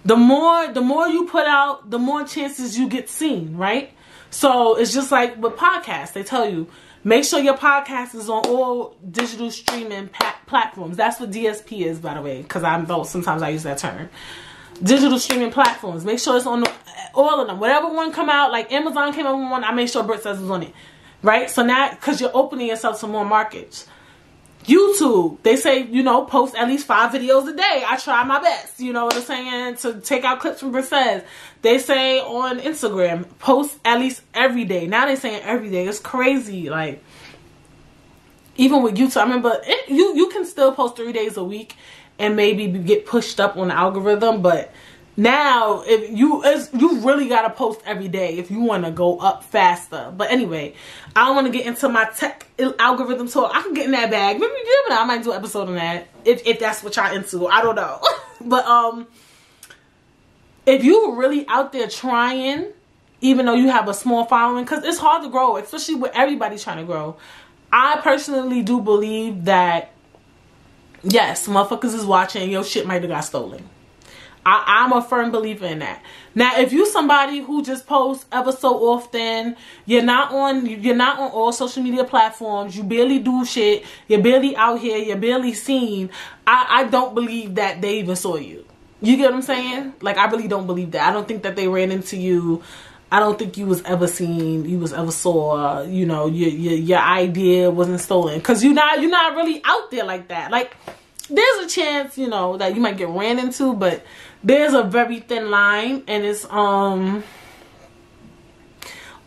The more you put out, the more chances you get seen, right? So it's just like with podcasts, they tell you, make sure your podcast is on all digital streaming platforms. That's what DSP is, by the way, because sometimes I use that term. Digital streaming platforms. Make sure it's on all of them. Whatever one come out, like Amazon came out with one, I made sure Brit Says was on it. Right? So now, because you're opening yourself to more markets. YouTube, they say, you know, post at least 5 videos a day. I try my best, you know what I'm saying, to take out clips from Brit Says. They say on Instagram, post at least every day. Now they're saying every day. It's crazy. Like, even with YouTube, I remember you can still post 3 days a week and maybe get pushed up on the algorithm, but Now, if you really gotta post every day if you wanna go up faster. But anyway, I don't wanna get into my tech algorithm talk. I can get in that bag. Maybe I might do an episode on that if that's what y'all into. I don't know. But if you really out there trying, even though you have a small following, because it's hard to grow, especially with everybody trying to grow. I personally do believe that yes, motherfuckers is watching. Your shit might have got stolen. I'm a firm believer in that. Now, if you somebody who just posts ever so often, you're not on all social media platforms, you barely do shit, you're barely out here, you're barely seen, I don't believe that they even saw you. You get what I'm saying? Like, I really don't believe that. I don't think that they ran into you. I don't think you was ever seen, you was ever saw, you know, your idea wasn't stolen. Because you're not really out there like that. Like, there's a chance, you know, that you might get ran into, but there's a very thin line, and it's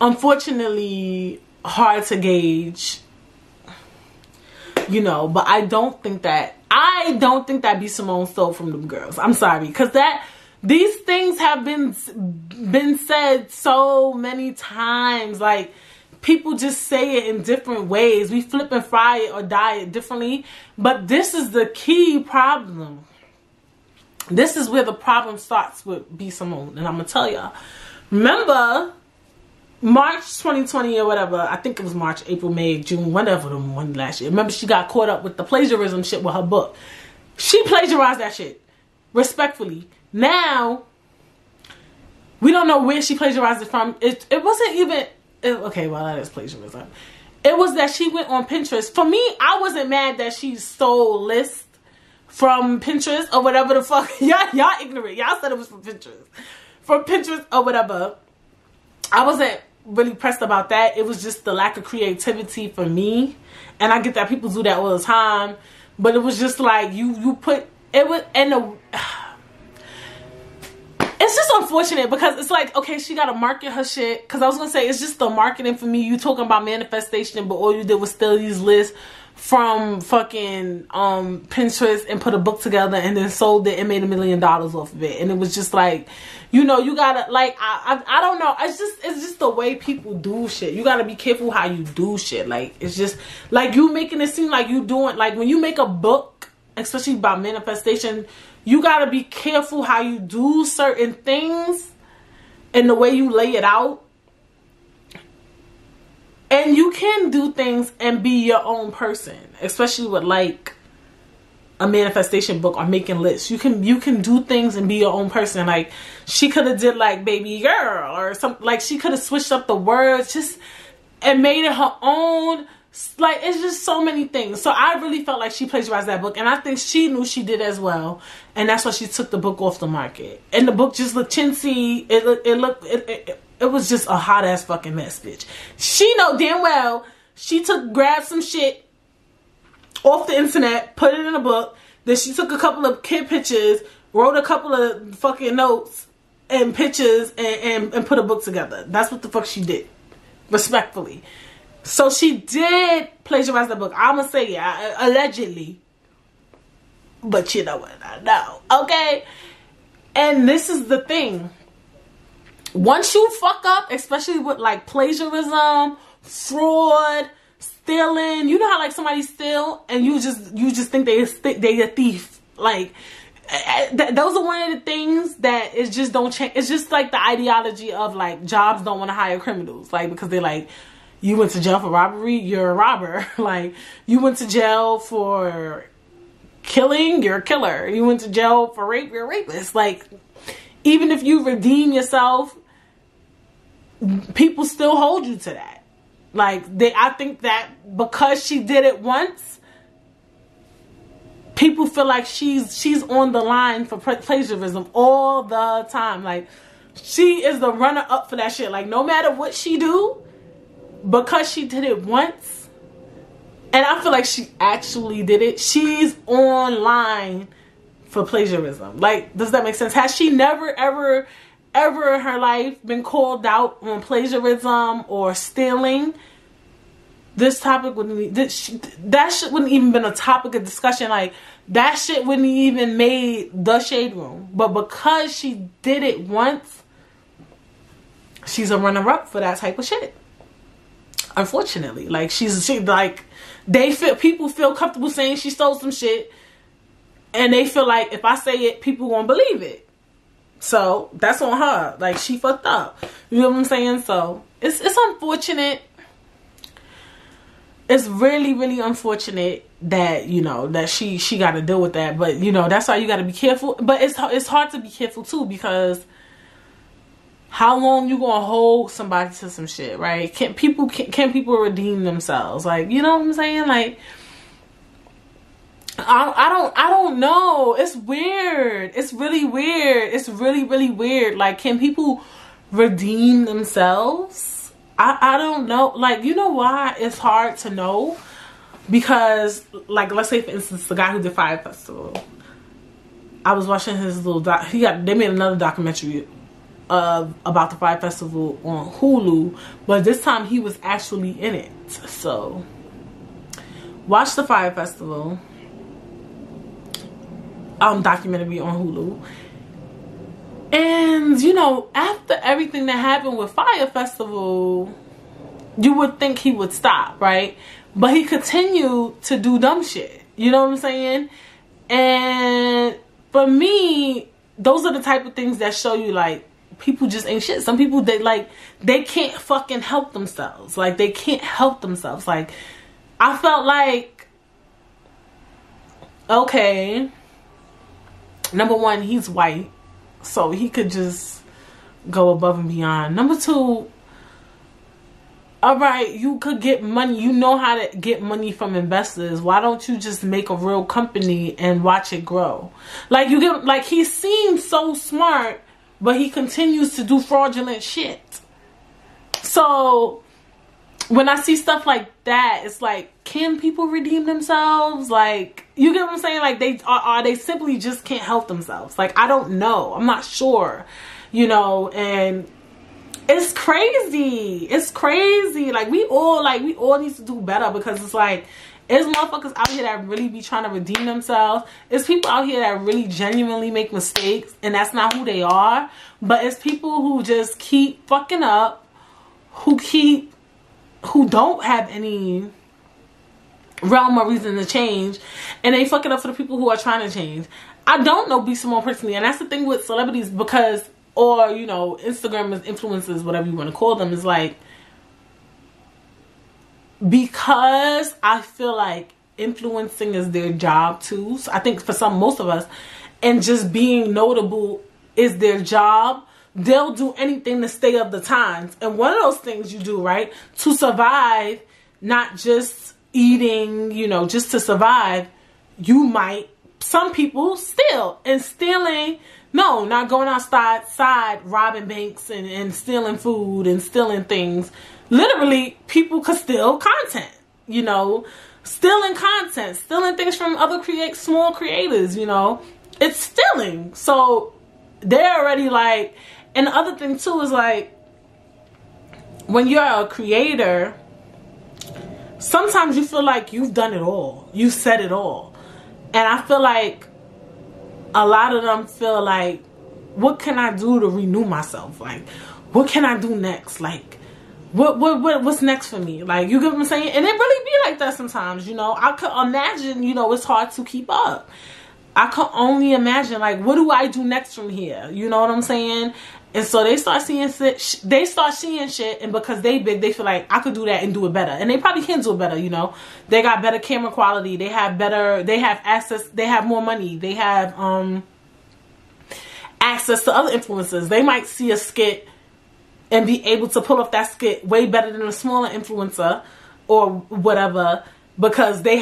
unfortunately hard to gauge, you know. But I don't think that B. Simone stole from them girls. I'm sorry, because that these things have been said so many times. Like, people just say it in different ways. We flip and fry it or dye it differently. But this is the key problem. This is where the problem starts with B. Simone. And I'm going to tell y'all. Remember, March 2020 or whatever. I think it was March, April, May, June, whatever the one last year. Remember, she got caught up with the plagiarism shit with her book. She plagiarized that shit. Respectfully. Now, we don't know where she plagiarized it from. It wasn't even... okay, well, that is plagiarism. It was that she went on Pinterest. For me, I wasn't mad that she stole lists from Pinterest or whatever the fuck. Y'all ignorant. Y'all said it was from Pinterest. From Pinterest or whatever. I wasn't really pressed about that. It was just the lack of creativity for me. And I get that people do that all the time. But it was just like, you put... It was... And the... It's just unfortunate because it's like, okay, she got to market her shit. Because I was going to say, it's just the marketing for me. You talking about manifestation, but all you did was steal these lists from fucking Pinterest and put a book together and then sold it and made $1 million off of it. And it was just like, you know, you got to, like, I don't know. It's just the way people do shit. You got to be careful how you do shit. Like, it's just, like, you making it seem like you doing, like, when you make a book, especially by manifestation, you got to be careful how you do certain things and the way you lay it out. And you can do things and be your own person, especially with like a manifestation book or making lists. You can do things and be your own person. Like, she could have did like baby girl or something. Like, she could have switched up the words just and made it her own. Like, it's just so many things. So I really felt like she plagiarized that book, and I think she knew she did as well, and that's why she took the book off the market. And the book just looked chintzy. It was just a hot ass fucking mess, bitch. She know damn well she grabbed some shit off the internet, put it in a book. Then she took a couple of kid pictures, wrote a couple of fucking notes and pictures, and put a book together. That's what the fuck she did. Respectfully. So she did plagiarize the book. I'm going to say, yeah, allegedly. But you know what I know. Okay? And this is the thing. Once you fuck up, especially with like plagiarism, fraud, stealing. You know how like somebody steal and you just think they a thief. Like, those are one of the things that it just don't change. It's just like the ideology of like jobs don't want to hire criminals. Like, because they're like, you went to jail for robbery, you're a robber. Like, you went to jail for killing, you're a killer. You went to jail for rape, you're a rapist. Like, even if you redeem yourself, people still hold you to that. Like, I think that because she did it once, people feel like she's on the line for plagiarism all the time. Like, she is the runner-up for that shit. Like, no matter what she do, because she did it once, and I feel like she actually did it, she's online for plagiarism. Like, does that make sense? Has she never, ever, ever in her life been called out on plagiarism or stealing? this topic wouldn't, that shit wouldn't even been a topic of discussion. Like, that shit wouldn't even made the Shade Room. But because she did it once, she's a runner-up for that type of shit. Unfortunately, like, people feel comfortable saying she stole some shit, and they feel like if I say it, people won't believe it. So that's on her. Like, she fucked up. You know what I'm saying? So it's unfortunate. It's really, really unfortunate that, you know, that she got to deal with that. But, you know, that's why you got to be careful. But it's hard to be careful, too, because how long you going to hold somebody to some shit, right? Can people redeem themselves? Like, you know what I'm saying? Like, I don't know. It's weird. It's really weird. It's really, really weird. Like, can people redeem themselves? I don't know. Like, you know why it's hard to know? Because, like, let's say, for instance, the guy who did Fyre Festival. I was watching his little they made another documentary about the Fyre Festival on Hulu. But this time he was actually in it. So, watch the Fyre Festival documentary on Hulu. And, you know, after everything that happened with Fyre Festival, you would think he would stop, right? But he continued to do dumb shit. You know what I'm saying? And for me, those are the type of things that show you, like, people just ain't shit. Some people, they can't fucking help themselves. Like, they can't help themselves. Like, I felt like, okay, number one, he's white. So he could just go above and beyond. Number two, all right, you could get money. You know how to get money from investors. Why don't you just make a real company and watch it grow? Like, you get, like, he seems so smart, but he continues to do fraudulent shit. So when I see stuff like that, it's like, can people redeem themselves? Like, you get what I'm saying? Like, they simply just can't help themselves. Like, I don't know. I'm not sure, you know. And it's crazy. It's crazy. Like, we all need to do better, because it's like, it's motherfuckers out here that really be trying to redeem themselves. It's people out here that really genuinely make mistakes, and that's not who they are. But it's people who just keep fucking up, who don't have any realm or reason to change, and they fuck it up for the people who are trying to change. I don't know B. Simone personally, and that's the thing with celebrities, because, or, you know, Instagram influencers, whatever you want to call them, is like, because I feel like influencing is their job too. So I think for most of us, and just being notable is their job, they'll do anything to stay of the times. And one of those things you do, right, to survive, not just eating, you know, just to survive, you might, some people steal. And stealing, no, not going outside robbing banks and stealing food and stealing things. Literally, people could steal content, you know, stealing content, stealing things from other small creators, you know, it's stealing. So they're already like, and the other thing too is like, when you're a creator, sometimes you feel like you've done it all. You've said it all. And I feel like a lot of them feel like, what can I do to renew myself? Like, what can I do next? Like, what's next for me? Like, you get what I'm saying? And it really be like that sometimes, you know. I could imagine, you know, it's hard to keep up. I could only imagine, like, what do I do next from here? You know what I'm saying? And so they start seeing shit, and because they big, they feel like I could do that and do it better. And they probably can do it better, you know. They got better camera quality. They have access. They have more money. They have access to other influencers. They might see a skit and be able to pull off that skit way better than a smaller influencer or whatever, because they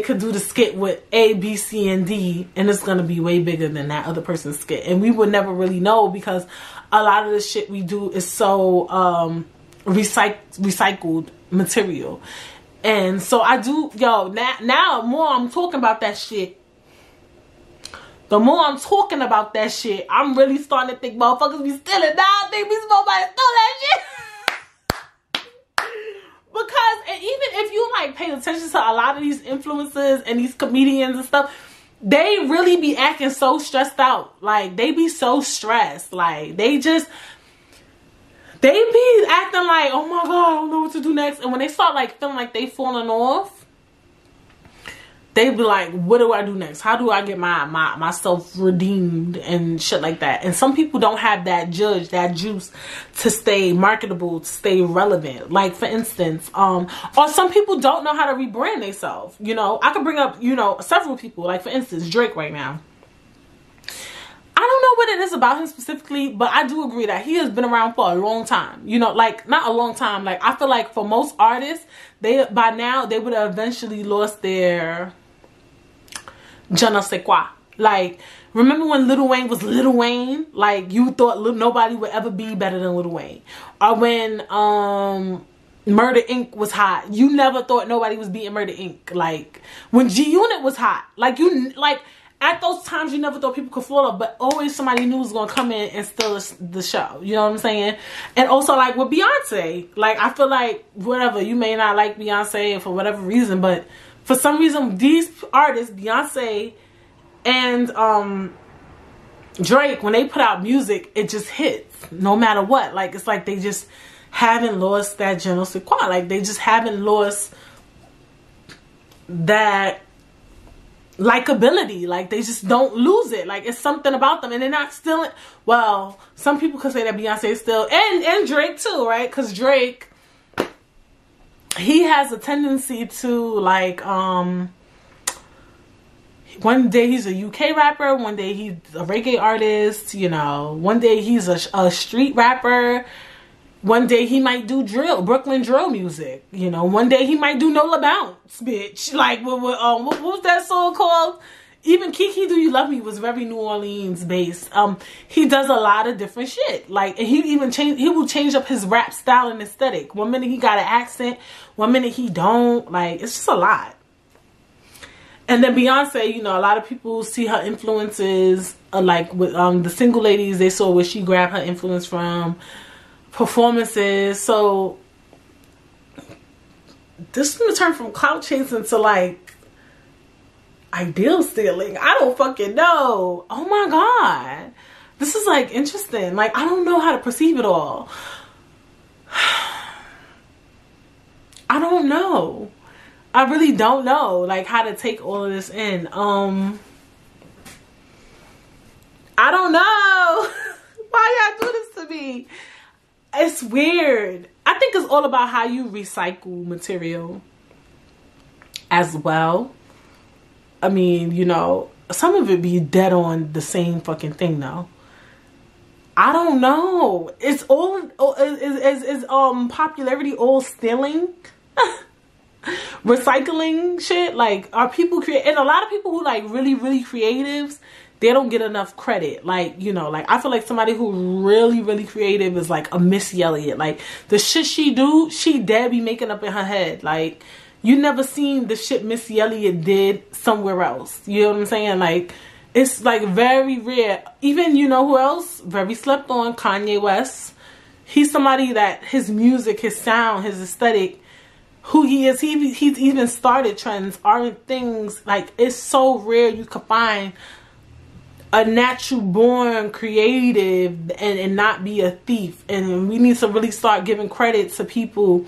could do the skit with A, B, C, and D, and it's going to be way bigger than that other person's skit. And we would never really know, because a lot of the shit we do is so recycled material. And so I do, yo, now more I'm talking about that shit, the more I'm talking about that shit, I'm really starting to think motherfuckers be stealing. Now I think we supposed to stole that shit. Because and even if you like pay attention to a lot of these influencers and these comedians and stuff, they really be acting so stressed out. Like they be so stressed. Like they be acting like, oh my God, I don't know what to do next. And when they start like feeling like they falling off, they be like, what do I do next? How do I get myself redeemed and shit like that? And some people don't have that juice to stay marketable, to stay relevant. Like for instance, or some people don't know how to rebrand themselves. You know, I could bring up, you know, several people. Like for instance, Drake right now. I don't know what it is about him specifically, but I do agree that he has been around for a long time. You know, like not a long time. Like I feel like for most artists, by now they would have eventually lost their je ne sais quoi. Like, remember when Lil Wayne was Lil Wayne? Like, you thought nobody would ever be better than Lil Wayne. Or when Murder Inc. was hot, you never thought nobody was beating Murder Inc. Like, when G-Unit was hot, like, at those times you never thought people could fall off, but always somebody new was going to come in and steal the show. You know what I'm saying? And also, like, with Beyonce, like, I feel like, whatever, you may not like Beyonce for whatever reason, but for some reason, these artists, Beyonce and Drake, when they put out music, it just hits no matter what. Like, it's like they just haven't lost that je ne sais quoi. Like, they just haven't lost that likability. Like, they just don't lose it. Like, it's something about them. And they're not stealing. Well, some people could say that Beyonce is still. And Drake, too, right? Because Drake, he has a tendency to, like, one day he's a UK rapper, one day he's a reggae artist, you know, one day he's a street rapper, one day he might do Brooklyn drill music, you know, one day he might do Nola Bounce, bitch. Like, what was that song called? Even Kiki Do You Love Me was very New Orleans based. He does a lot of different shit. Like, and he will change up his rap style and aesthetic. One minute he got an accent, one minute he don't. Like, it's just a lot. And then Beyonce, you know, a lot of people see her influences, like with the single ladies, they saw where she grabbed her influence from, performances. So this is gonna turn from clout chasing to like ideal stealing. I don't fucking know. Oh my God. This is like interesting. Like, I don't know how to perceive it all. I don't know. I really don't know, like, how to take all of this in. I don't know. Why y'all do this to me? It's weird. I think it's all about how you recycle material as well. I mean, you know, some of it be dead on the same fucking thing, though. I don't know. It's all... Is popularity all stealing? Recycling shit? Like, are people and a lot of people who like really creatives, they don't get enough credit. Like, you know, like, I feel like somebody who really creative is like a Missy Elliott. Like, the shit she do, she dead be making up in her head. Like, you never seen the shit Missy Elliott did somewhere else. You know what I'm saying? Like, it's like very rare. Even, you know who else very slept on? Kanye West. He's somebody that his music, his sound, his aesthetic, who he is, he's even started trends, aren't things, like, it's so rare you could find a natural born creative and not be a thief. And we need to really start giving credit to people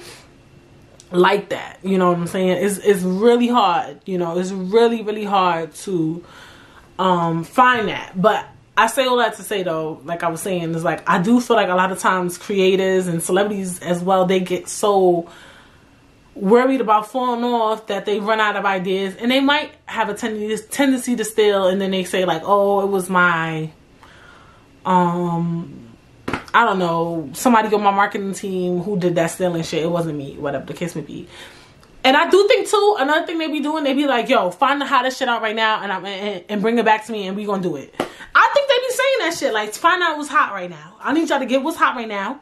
like that. You know what I'm saying? It's really hard, you know, it's really hard to find that. But I say all that to say, though, like I was saying, is like, I do feel like a lot of times creators and celebrities as well, they get so worried about falling off that they run out of ideas, and they might have a tendency to steal, and then they say like, oh, it was my I don't know, somebody on my marketing team who did that stealing shit, it wasn't me, whatever the case may be. And I do think too, another thing they be doing, they be like, yo, find the hottest shit out right now and bring it back to me and we gonna do it. I think they be saying that shit, like, find out what's hot right now, I need y'all to get what's hot right now,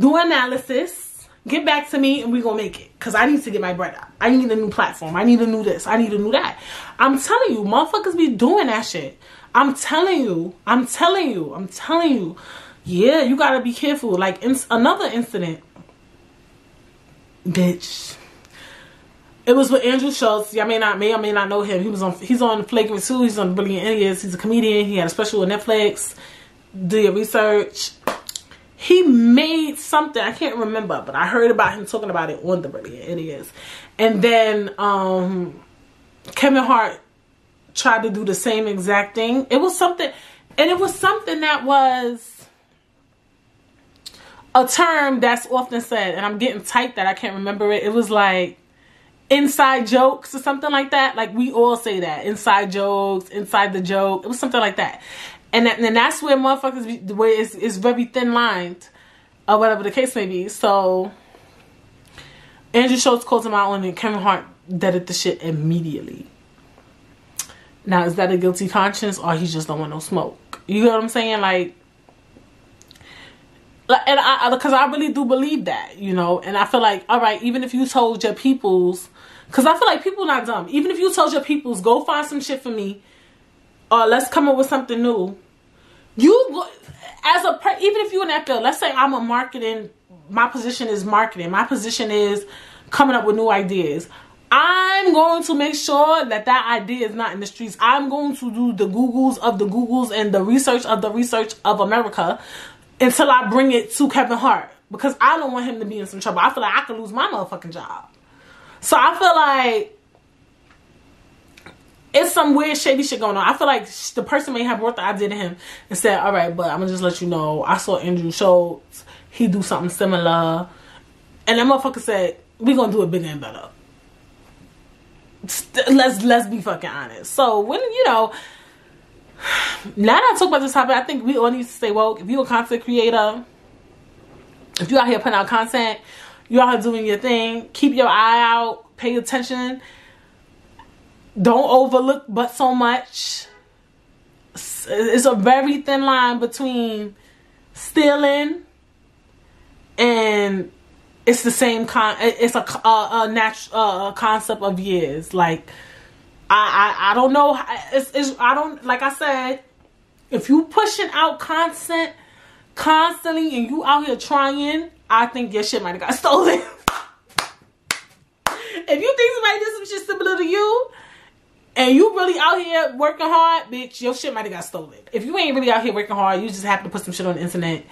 do analysis, get back to me, and we're going to make it. Because I need to get my bread up. I need a new platform. I need a new this. I need a new that. I'm telling you, motherfuckers be doing that shit. I'm telling you. Yeah, you got to be careful. Like, another incident Bitch. It was with Andrew Schulz. Y'all may or may not know him. He's on Flagrant 2. He's on Brilliant Idiots. He's a comedian. He had a special with Netflix. Do your research. He made something. I can't remember, but I heard about him talking about it on the Brilliant Idiots. And then Kevin Hart tried to do the same exact thing. It was something, and it was something that was a term that's often said, and I'm getting tight that I can't remember it. It was like inside jokes or something like that. Like we all say that. Inside jokes, inside the joke. It was something like that. And then that's where motherfuckers be, where it's very thin lined or whatever the case may be. So Andrew Schulz calls him out on it. Kevin Hart deaded the shit immediately. Now, is that a guilty conscience, or he just don't want no smoke? You know what I'm saying? Like, because I really do believe that, you know. And I feel like, all right, even if you told your peoples, because I feel like people not dumb. Even if you told your peoples, go find some shit for me, or let's come up with something new. You, even if you're in that field, let's say I'm a marketing. My position is marketing. My position is coming up with new ideas. I'm going to make sure that idea is not in the streets. I'm going to do the Googles of the Googles and the research of America until I bring it to Kevin Hart. Because I don't want him to be in some trouble. I feel like I could lose my motherfucking job. So I feel like it's some weird shady shit going on. I feel like the person may have brought the idea to him and said, all right, but I'm going to just let you know, I saw Andrew Schulz. He do something similar. And that motherfucker said, we're going to do it bigger and better. Let's be fucking honest. So when, you know, now that I talk about this topic, I think we all need to stay woke. If you're a content creator, if you out here putting out content, you out here doing your thing, keep your eye out, pay attention. Don't overlook but so much. It's a very thin line between stealing and it's the same natural concept of years. Like I don't know. I don't, like I said, if you pushing out content constantly and you out here trying, I think your shit might have got stolen. If you think somebody did some shit similar to you and you really out here working hard, bitch, your shit might have got stolen. If you ain't really out here working hard, you just happen to put some shit on the internet,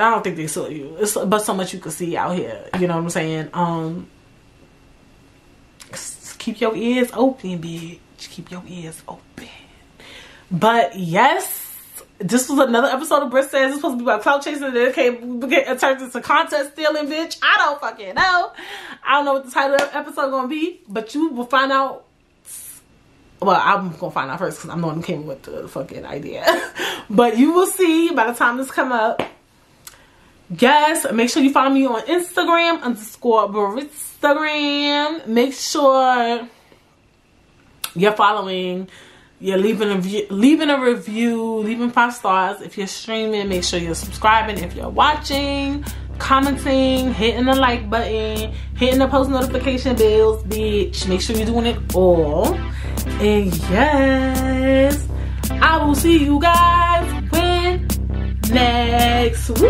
I don't think they saw you. It's but so much you could see out here. You know what I'm saying? Keep your ears open, bitch. Keep your ears open. But yes, this was another episode of Brit Says. It's supposed to be about clout chasing, and it turned into content stealing, bitch. I don't fucking know. I don't know what the title of the episode is gonna be, but you will find out. Well, I'm gonna find out first because I'm the one who came with the fucking idea. But you will see by the time this come up. Yes, make sure you follow me on Instagram _Britstagram. Make sure you're following, you're leaving a review, leaving 5 stars. If you're streaming, make sure you're subscribing. If you're watching, commenting, hitting the like button, hitting the post notification bells, bitch. Make sure you're doing it all. And yes, I will see you guys next week.